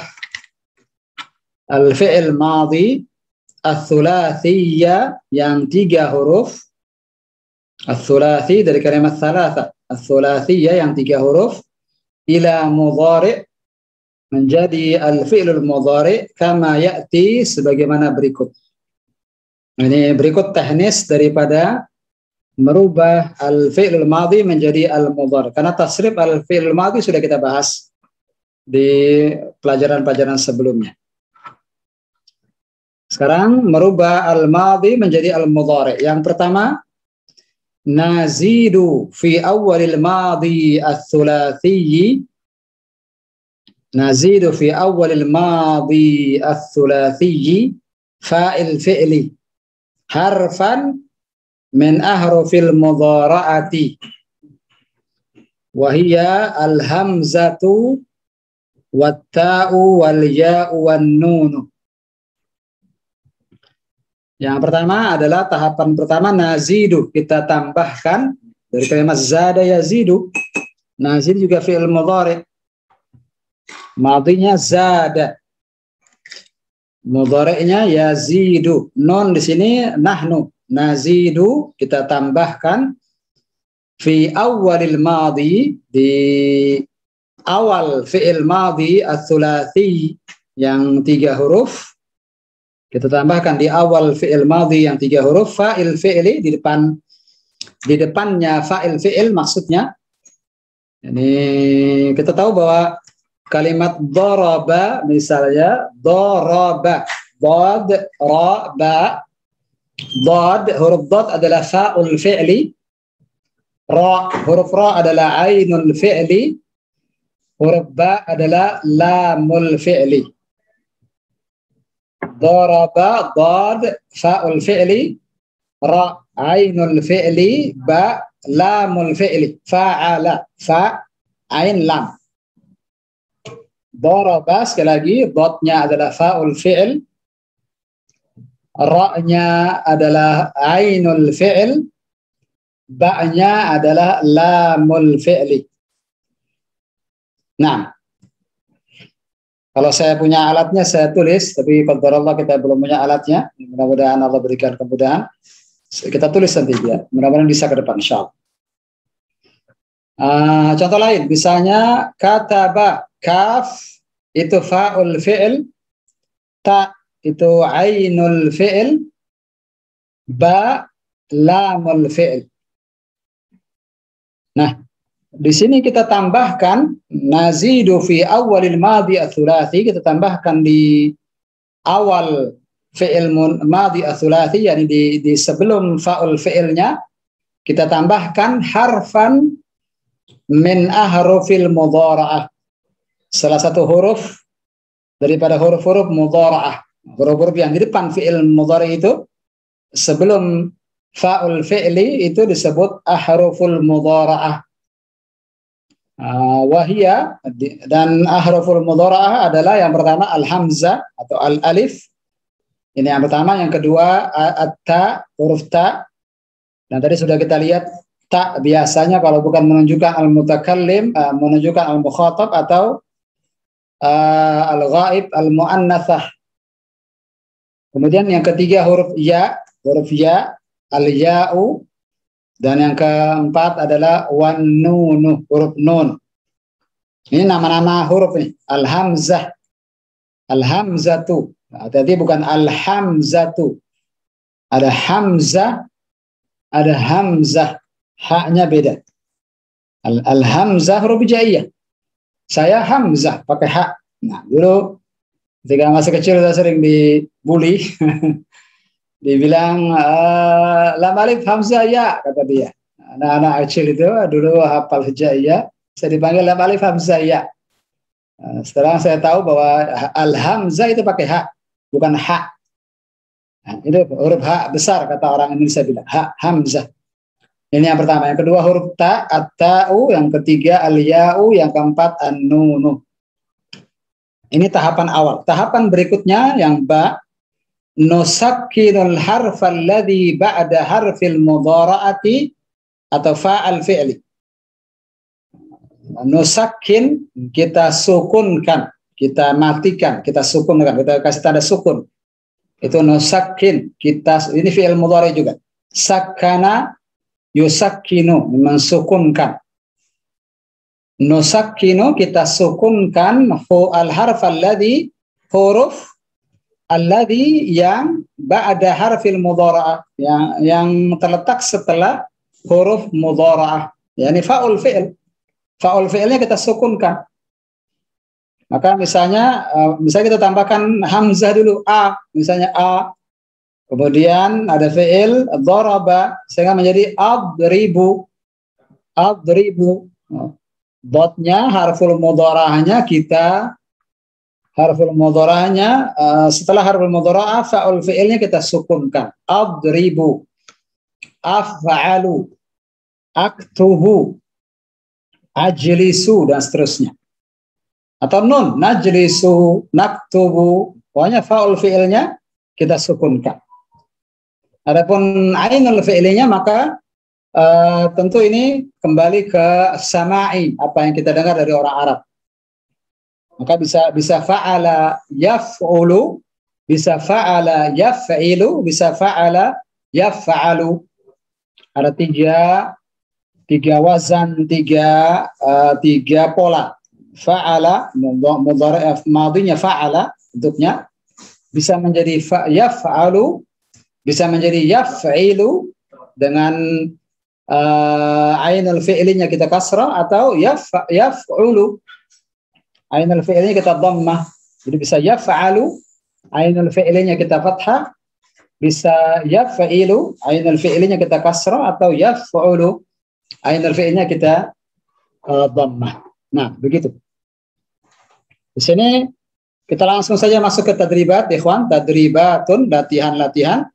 al-fi'l madhi al-thulathiyya yang tiga huruf. Al-thulathi dari kalimat thalatha. Al-thulathiyya yang tiga huruf. Ila mudhari' menjadi al-fi'l al-mudhari' kama ya'ti sebagaimana berikut. Ini berikut teknis daripada merubah al-fi'l al-madhi menjadi al-mudhari. Karena tasrif al-fi'l al-madhi sudah kita bahas di pelajaran-pelajaran sebelumnya. Sekarang merubah al-madhi menjadi al-mudhari. Yang pertama, nazidu fi awwalil madhi al-thulathiyyi. Nazidu fi awwalil madhi al-thulathiyyi fa'il fi'li. Harfan min ahrufil mudhara'ati wahiya al-hamzatu wat-ta'u wal-ya'u wan-nunu. Yang pertama adalah tahapan pertama nazidu, kita tambahkan dari kalimat zada yazidu. Nazid juga fi'il mudhari'. Madhinya zada. Mudhari'nya yazidu. Non di sini nahnu. Nazidu kita tambahkan fi awalil madhi, di awal fi'il madhi al-thulathi yang tiga huruf. Kita tambahkan di awal fi'il madhi yang tiga huruf fa'il fi'li di depan, di depannya fa'il fi'il maksudnya. Ini kita tahu bahwa kalimat daraba misalnya daraba, dad ra ba, dad huruf dad adalah fa'ul fi'li, ra huruf ra adalah ainul fi'li, huruf ba adalah lamul fi'li. Daraba dad fa'ul fi'li, ra ainul fi'li, ba lamul fi'li, fa'ala fa ain lam. Daraba sekali lagi dotnya adalah fa'ul fi'il, ra-nya adalah ainul fi'il, ba-nya adalah lamul fi'li. Nah, Kalau saya punya alatnya saya tulis, tapi qadarullah kita belum punya alatnya. Mudah-mudahan Allah berikan kemudahan. Kita tulis nanti ya. Mudah-mudahan bisa ke depan insyaallah. Uh, contoh lain, misalnya kataba, kaf itu fa'ul fi'il, ta itu ainul fi'il, ba lamul fi'il. Nah, di sini kita tambahkan nazidu fi awalil madhi athulathi, kita tambahkan di awal fi'il madhi athulathi, yakni di, di sebelum fa'ul fi'ilnya kita tambahkan harfan min ahrufil mudhara'ah, salah satu huruf daripada huruf-huruf mudhara'ah, huruf-huruf yang di depan fi'il mudhari itu sebelum fa'ul fi'li itu disebut ahruful mudhara'ah. Uh, wahia, dan ahruful mudhara'ah adalah yang pertama al-hamzah atau al-alif, ini yang pertama, yang kedua at-ta, huruf ta, dan tadi sudah kita lihat ta biasanya kalau bukan menunjukkan al-mutakallim, uh, menunjukkan al-mukhatab atau uh, al-ghaib, al-mu'annatsah. Kemudian yang ketiga huruf ya, huruf ya, al-ya'u. Dan yang keempat adalah wan nunu, huruf nun. Ini nama-nama huruf nih. Al-hamzah, al-hamzatu. Nah, tadi bukan al-hamzatu. Ada hamzah, ada hamzah. Haknya beda. Al-hamzah huruf hijaiyah. Saya hamzah pakai hak. Nah, dulu ketika masih kecil saya sering dibully. Dibilang uh, lam alif hamzah ya, kata dia. Anak-anak kecil itu dulu hafal hijaiyah, saya dipanggil lam alif hamzah ya. Uh, sekarang saya tahu bahwa al hamzah itu pakai hak, bukan hak. Nah, itu huruf hak besar kata orang Indonesia bilang, hak hamzah. Ini yang pertama, yang kedua huruf ta, at-ta'u, yang ketiga al-ya'u, yang keempat an-nunu. Ini tahapan awal. Tahapan berikutnya yang ba, nusakkinul harfa alladhi ba'da harfil mudhara'ati atau fa'al fi'li. Nusakkin, kita sukunkan, kita matikan, kita sukunkan, kita kasih tanda sukun. Itu nusakkin, kita, ini fi'il mudhari' juga. Sakana yusakkinu, mensukunkan. Nusakkinu, kita sukunkan al harfa alladhi, huruf alladhi yang ba'da harfil mudhara'ah, yang yang terletak setelah huruf mudhara'ah, yakni fa'ul fi'il. Fa'ul fi'ilnya kita sukunkan. Maka misalnya misalnya kita tambahkan hamzah dulu, a, misalnya a. Kemudian ada fi'il dharaba sehingga menjadi adribu. Adribu. Dotnya harful mudhara'ahnya kita harful mudhara'ahnya uh, setelah harful mudhara'ah fa'ul fi'ilnya kita sukunkan. Adribu, af'alu, aktubu, ajlisu, dan seterusnya. Atau nun, najlisu, naktubu, pokoknya fa'ul fi'ilnya kita sukunkan. Adapun ainul fi'ilnya maka uh, tentu ini kembali ke sama'i, apa yang kita dengar dari orang Arab. Maka bisa bisa fa'ala yaf'ulu, bisa fa'ala yaf'ilu, bisa fa'ala yaf'alu. Ada tiga tiga wazan, tiga uh, tiga pola. Fa'ala mudhari' madhinya fa'ala bentuknya, bisa menjadi fa yaf'alu, bisa menjadi yaf'ilu dengan uh, ainul fi'linya kita kasrah, atau yaf yaf'ulu ainul fi'ilnya kita dhammah. Jadi bisa yaf'alu, ainul fi'ilnya kita fathah, bisa yaf'ilu, ainul fi'ilnya kita kasrah, atau yaf'ulu, ainul fi'ilnya kita uh, dhammah. Nah, begitu. Di sini kita langsung saja masuk ke tadribat, ikhwan, tadribatun, latihan-latihan.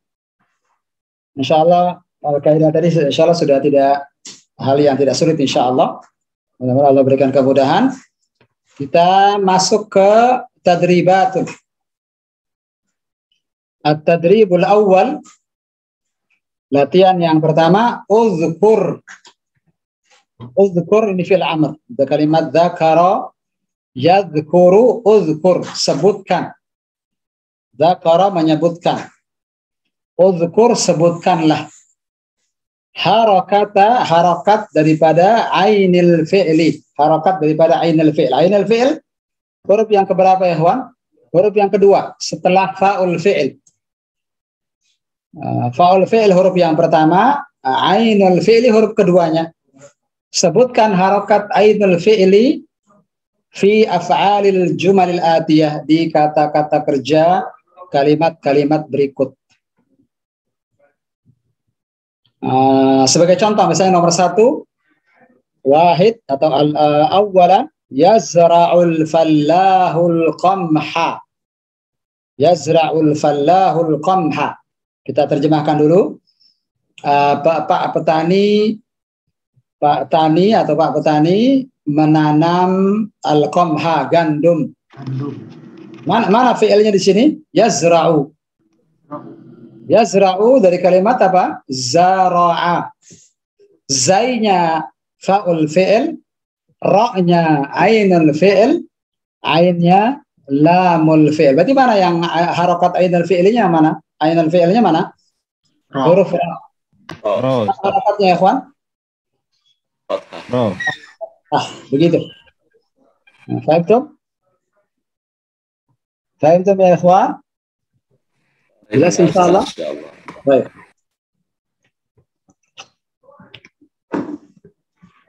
Insyaallah al-kaidah tadi insyaallah sudah tidak hal yang tidak sulit insyaallah. Mudah-mudahan Allah berikan kemudahan. Kita masuk ke tadribatun. At-tadribul awal, latihan yang pertama, uzkur. Uzkur ini fi'il amr. Kalimat zakara Yadhkuru, udhkur, sebutkan. Dzakara menyebutkan. Udhkur, sebutkanlah. Harakata, harakat daripada ainil fi'li. Harakat daripada ainil fi'l. Ainil fi'l, huruf yang keberapa ya, Ikhwan? Huruf yang kedua, setelah fa'ul fi'l. Uh, fa'ul fi'l huruf yang pertama, ainul fi'li huruf keduanya. Sebutkan harakat ainul fi'li fi af'alil jumalil atiyah, di kata-kata kerja kalimat-kalimat berikut. Uh, sebagai contoh misalnya nomor satu wahid atau uh, awalan yazra'ul fallahul qamha, yazra'ul fallahul qamha, kita terjemahkan dulu. uh, Pak Pak petani Pak tani atau Pak petani menanam al-qamha, gandum. Mana, mana fi'ilnya di sini? Yazra'u. Yazra'u dari kalimat apa? Zara'a. Zainya fa'ul fi'il, ra'nya ainul fi'il, ainnya lamul fi'il. Berarti mana yang harakat ainul fi'ilnya mana? Ainul fi'ilnya mana? Huruf ra. Ra. Harakatnya ya, Ikhwan? Ra. Ah, begitu. Fahimtum? Fahimtum ya, Ikhwan? Jelas insyaallah. Baik.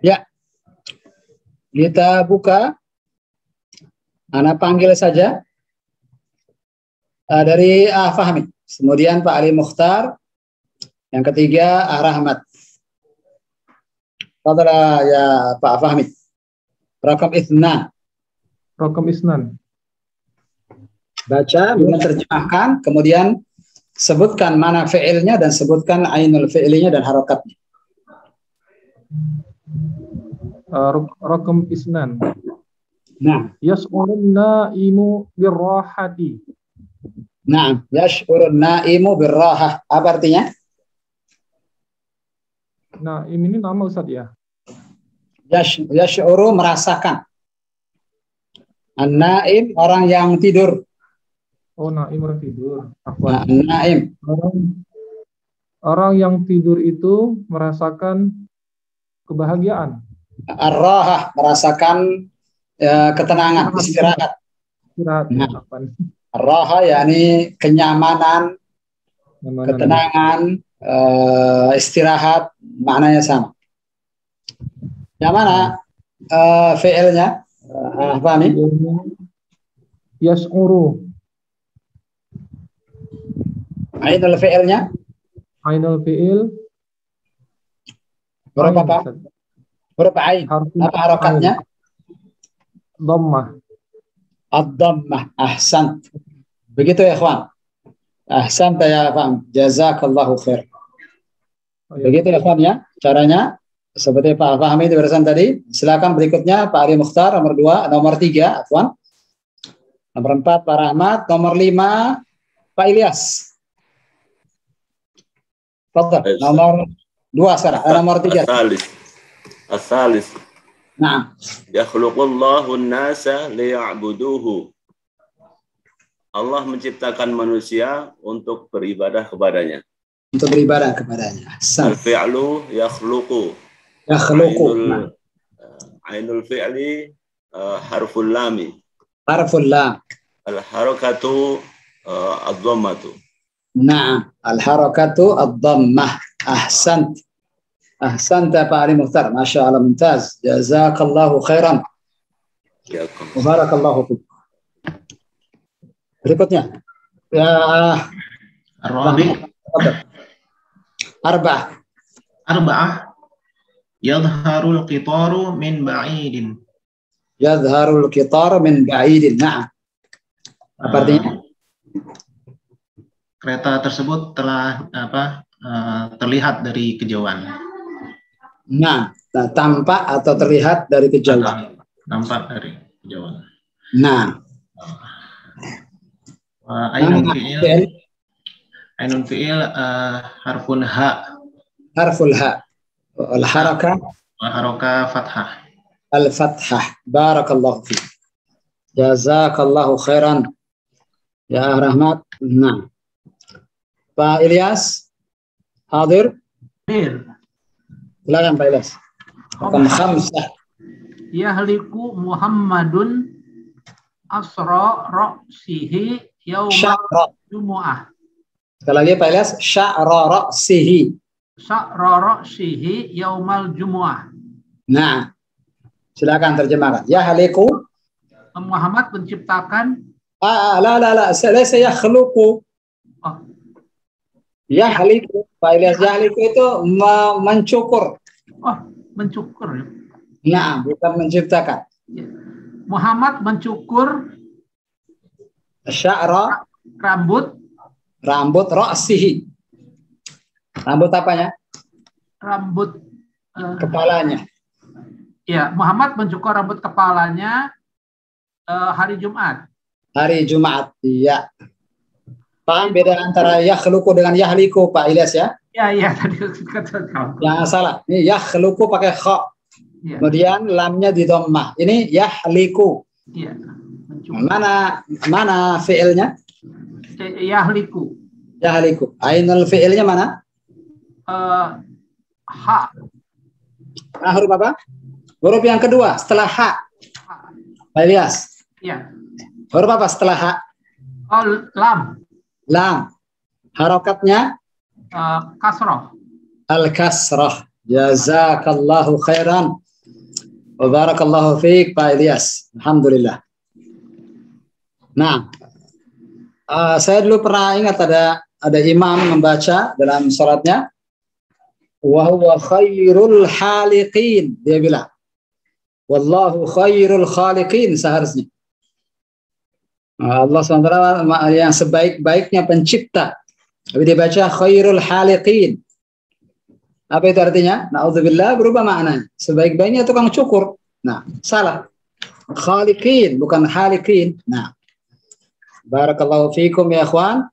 Ya. Kita buka. Anak panggil saja. Uh, dari Ah uh, Fahmi. Kemudian Pak Ali Mukhtar. Yang ketiga Ah Rahmat. Fadala ya Pak Fahmi. Rakam Isnan. Rakam Isnan. Baca, menerjemahkan, kemudian sebutkan mana fi'ilnya dan sebutkan ainul fi'ilnya dan harakatnya. Uh, Rakam isnan. Nah, yash'urun na'imu birrahati. Nah, yash'urun na'imu birrahah. Apa artinya? Nah, ini nama Ustaz ya. Yash, yash'uru merasakan. An-na'im orang yang tidur. Oh, naim orang tidur. Nah, naim. Orang, orang yang tidur itu merasakan kebahagiaan. Ar-rahah, merasakan ya, ketenangan, istirahat. Istirahat. Nah. Ar-rahah yakni kenyamanan, kenyamanan, ketenangan, uh, istirahat, maknanya sama. Yang mana uh, V L-nya? Uh, apa nih? Yas'uru. Ainul fi'ilnya? Ainul fi'il huruf apa? Huruf ain. Apa harakatnya? Dhammah. Ad-dhammah. Ahsan. Begitu ya, Ikhwan. Ahsan ya, Faham. Jazakallahu khair. Begitu ya, Ikhwan ya. Caranya seperti Pak Fahmi itu barusan tadi. Silakan berikutnya Pak Ali Mukhtar nomor dua, nomor tiga, Ikhwan. Nomor empat Pak Rahmat, nomor lima Pak Ilyas. Nomor dua sekarang, nomor tiga. Asalis. Asalis. Nah. Yakhluqullahu an-nasa liya'buduhu. Allah menciptakan manusia untuk beribadah kepadanya. Untuk beribadah kepadanya. Al-fi'lu yakhluqu. Yakhluqu. Ainul, ainul fi'li uh, harful lami. Harful lam. Al-harakatu uh, ad-dhammatu. Nah, al-harakatu ad-dhammah. Ahsant. Ahsant Pak Ali Mukhtar. Masya Allah, mumtaz. Jazakallahu khairan. Mubarakallahu fikum. Berikutnya. Ya Ar-Rabi. Arba'ah. Arba'ah. Yadharul qitaru min ba'idin. Yadharul qitaru min ba'idin. Nah. Apa artinya? Kereta tersebut telah apa uh, terlihat dari kejauhan. Nah, tampak atau terlihat dari kejauhan. Tampak dari kejauhan. Nah. Uh, ainun fi'il. Ainun fi'il uh, harfun ha. Harful ha. Al-harakah. Al-harakah fathah. Al-fathah. Barakallahu fiik. Jazakallahu khairan. Ya Rahmat. Nah. Pak Ilyas hadir? Hadir. Silakan Pak Ilyas. Rakam khamsah. Yahliku Muhammadun asra ra'sihi yauma Jumu'ah. Sekali lagi Pak Ilyas, sya'ra ra'sihi. Sya'ra ra'sihi yaumal Jumu'ah. Nah. Silakan terjemahkan. Yahliku Muhammad menciptakan ah, la la la laysa yakhluqu. Oh. Yahliku, Pak Ilyas, yahliku itu mencukur. Oh, mencukur. Nah, bukan menciptakan. Muhammad mencukur sya'ra rambut rambut ra'sihi. Rambut apanya? Rambut uh, kepalanya. Ya, Muhammad mencukur rambut kepalanya uh, hari Jumat. Hari Jumat, iya. Paham beda antara yakhluqu dengan yahliku, Pak Ilyas ya? Ya, ya tadi kata-kata. Yang salah. Ini yakhluqu pakai kha. Ya. Kemudian lamnya di dhammah. Ini yahliku. Iya. Mana mana fi'ilnya? Yahliku. Yahliku. Ainul fi'ilnya mana? Uh, ha. Nah, huruf apa? Huruf yang kedua setelah ha. Pak Ilyas. Iya. Huruf apa setelah ha? Oh, lam. Lam. Harokatnya? Uh, kasroh. Al-kasroh. Jazakallahu khairan. Wa barakallahu fiik, Pak Ilyas. Alhamdulillah. Nah, uh, saya dulu pernah ingat ada ada imam membaca dalam sholatnya. Wa huwa khairul khaliqin. Dia bilang, wallahu khairul khaliqin seharusnya. Allah subhanahu wa taala yang sebaik-baiknya pencipta. Tapi dibaca khairul khaliqin. Apa itu artinya? Na'udzubillah berubah maknanya. Sebaik-baiknya tukang cukur. Nah, salah. Khaliqin bukan khaliqin. Nah. Barakallahu fiikum ya ikhwan.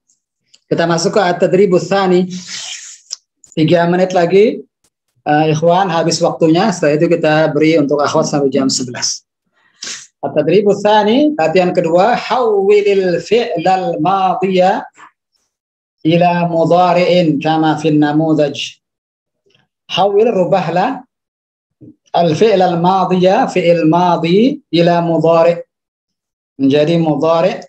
Kita masuk ke at-tadribus tsani. Tiga menit lagi. Uh, ikhwan habis waktunya. Setelah itu kita beri untuk akhwat sampai jam sebelas. At-tadribu tsani, latihan kedua, hawwilil fi'lal madhiya ila mudhari'in kama fil namudhaj. Hawwil, rubahlah al fi'lal madhiya, fi'il madhi ila mudhari', menjadi mudhari'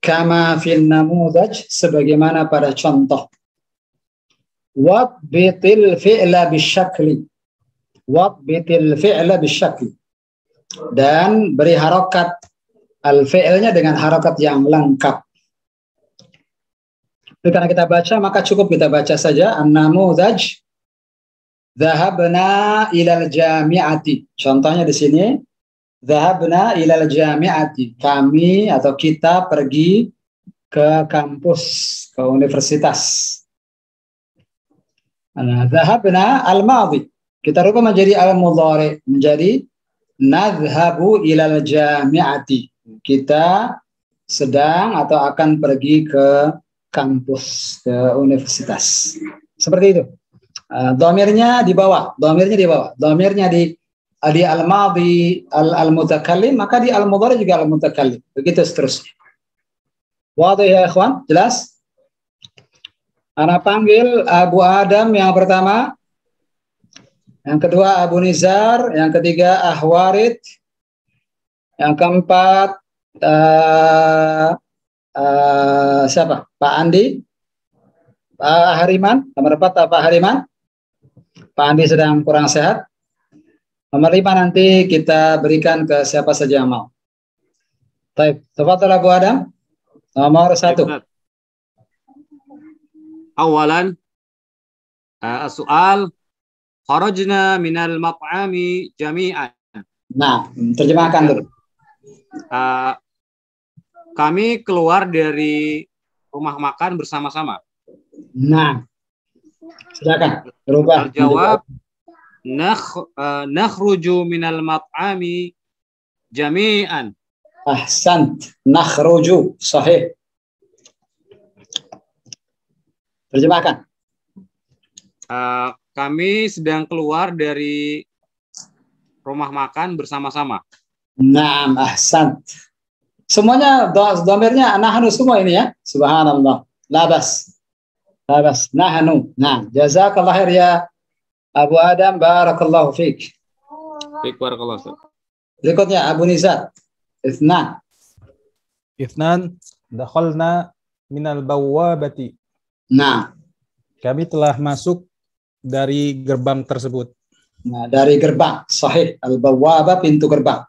kama fil namudhaj, sebagaimana pada contoh. Wadbitil fi'la bisyakli. Wadbitil fi'la bisyakli. Dan beri harokat al-fi'ilnya dengan harokat yang lengkap. Itu karena kita baca, maka cukup kita baca saja. An-namudhaj dhahabna ilal jami'ati. Contohnya di sini, dhahabna ilal jami'ati. Kami atau kita pergi ke kampus, ke universitas. Dhahabna al-madhi. Kita rubah menjadi al-mudhari, menjadi nadhabu ilal jami'ati. Kita sedang atau akan pergi ke kampus, ke universitas. Seperti itu. Dhamirnya di bawah, dhamirnya di bawah. Dhamirnya di di al-madhi, al-mutakallim, maka di al-mudhari juga al-mutakallim. Begitu seterusnya. Wadih ya ikhwan, jelas? Ana panggil Abu Adam yang pertama. Yang kedua Abu Nizar, yang ketiga Ahwarid, yang keempat uh, uh, siapa? Pak Andi, Pak Hariman, nomor empat Pak Hariman, Pak Andi sedang kurang sehat. Nomor lima nanti kita berikan ke siapa saja yang mau. Baik, tafadhal Abu Adam, nomor satu. Awalan, uh, soal. Kharajna minal mat'ami jami'an. Nah, terjemahkan dulu. Uh, kami keluar dari rumah makan bersama-sama. Nah, silakan. Berubah. Jawab. Nakh, uh, nakhruju minal mat'ami jami'an. Ahsant. Nakhruju. Sahih. Terjemahkan. Uh, Kami sedang keluar dari rumah makan bersama-sama. Naam, ahsant. Semuanya dhamirnya nahnu semua ini ya. Subhanallah. Labas. Labas. Nahnu. Nah, jazakallah khair ya Abu Adam, barakallahu fiik. Fiik barakallahu Ustaz. Berikutnya Abu Nizat. Itsnan. Itsnan dakhalna minal bawwabati. Nah, kami telah masuk dari gerbang tersebut. Nah, dari gerbang. Sahih. Al-bawwaba pintu gerbang.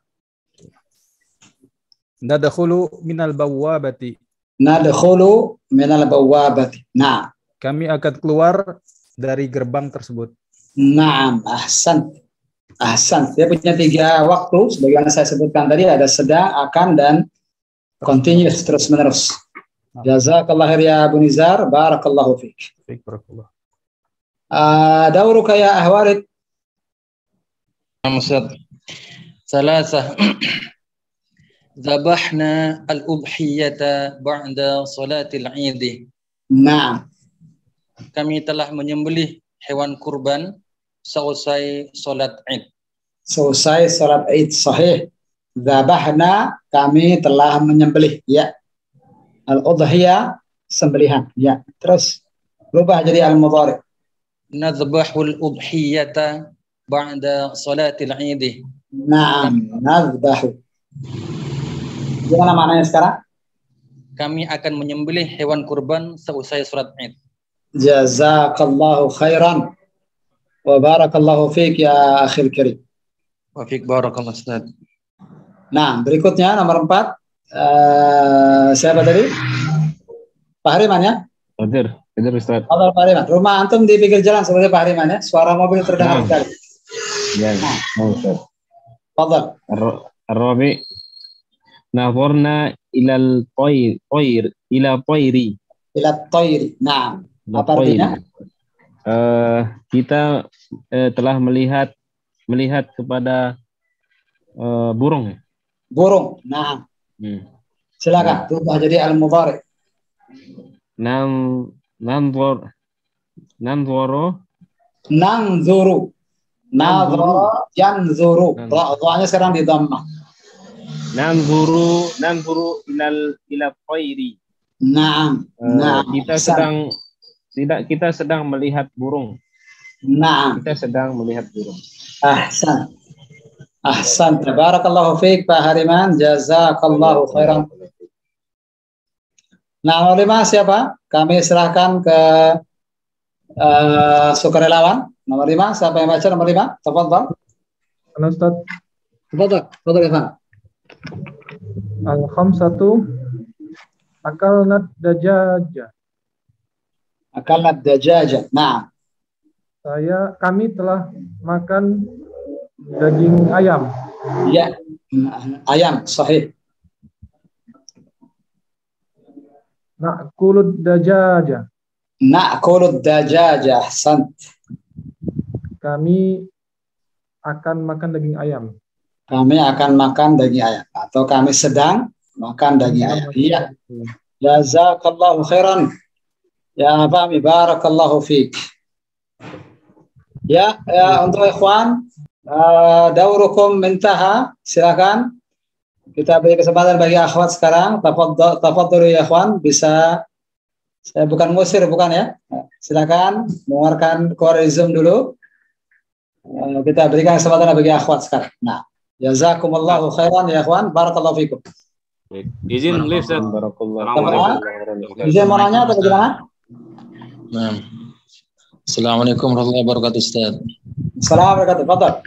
Nadkhulu minal bawwabati. Nadkhulu minal bawwabati. Nah, kami akan keluar dari gerbang tersebut. Naam, ahsan. Ahsan. Dia punya tiga waktu sebagaimana saya sebutkan tadi, ada sedang, akan, dan continuous, terus menerus. Jazakallahu khair ya Abu Nizar, barakallahu fiik. Fiik barakallah. Ah, dauruka ya Ahwarid. Salasah. Zabahna al-udhiyata ba'da salatil Eid. Naam. Kami telah menyembelih hewan kurban selesai salat Eid. Selesai salat Eid, sahih. Zabahna, kami telah menyembelih, ya. Al-udhiyah, sembelihan, ya. Terus berubah jadi al-mudhari. Nadhbahul udhiyata ba'da salatil Eid. Naam, nadhbahu. Gimana maknanya sekarang? Kami akan menyembelih hewan kurban seusai salat Id. Jazakallahu khairan. Wa barakallahu fiik ya akhil karim. Wa fiik barakallahu Ustaz. Nah, berikutnya nomor empat. Uh, siapa tadi? Pak Hariman ya? Hadir, hadir Ustaz. Halo Pak Hariman. Rumah antum di pinggir jalan seperti Pak Hariman ya? Suara mobil terdengar sekali. Ya, Ustaz. Fadhal. Ar-Rabi. Nazarna ilal toir, toir, ila toiri. Ila toiri, nah. Apa artinya? Uh, kita uh, telah melihat melihat kepada uh, burung. Burung, nah. Hmm. Silakan, berubah jadi al-mudhari. Nam, nanzor, nanzoro. Nanzuru. Nazara, yanzuru. Ra'dhanya sekarang di dhammah. Nanzuru, nanzuru ilal ilal toiri. Naam, naam. Kita sedang tidak kita sedang melihat burung. Naam. Kita sedang melihat burung. Ahsan. Ahsan. Tabarakallahu fiik Pak Hariman. Jazakallahu khairan. Nah, oleh Mas siapa? Kami serahkan ke uh, sukarelawan. Nomor lima, siapa yang baca nomor lima? Tafadhal. Ustaz. Tafadhal, tafadhal ya, Pak. Al-khamsatu akalnad dajaja. Akalnad dajaja. Nah, saya kami telah makan daging ayam. Ya, ayam sahih. Na'kulud dajaja. Na'kulud dajaja, ahsant. Kami akan makan daging ayam. Kami akan makan daging ayam, atau kami sedang makan daging ayam. Iya. Jazakallahu khairan. Ya Abami, barakallahu fiik. Ya, ya untuk ikhwan, uh, daurukum mintaha, silakan. Kita beri kesempatan bagi akhwat sekarang. Tafadhal, tafadhal ya ikhwan, bisa. Saya bukan musir, bukan ya. Silakan mengeluarkan korizm dulu. Uh, kita berikan kesempatan bagi akhwat sekarang. Nah. Jazakumullahu khairan ya ikhwan, barakallahu fikum. Izin live Ustaz. Barakallahu. Izin mau nanya atau gimana? Naam. Assalamualaikum warahmatullahi wabarakatuh Ustaz. Assalamualaikum warahmatullahi wabarakatuh.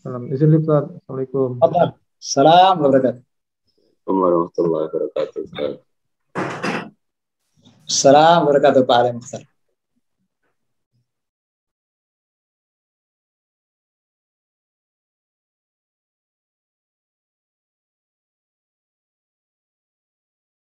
Salam izin live Ustaz. Assalamualaikum. Assalamualaikum warahmatullahi wabarakatuh. Assalamualaikum warahmatullahi wabarakatuh Pak Alim Ustaz.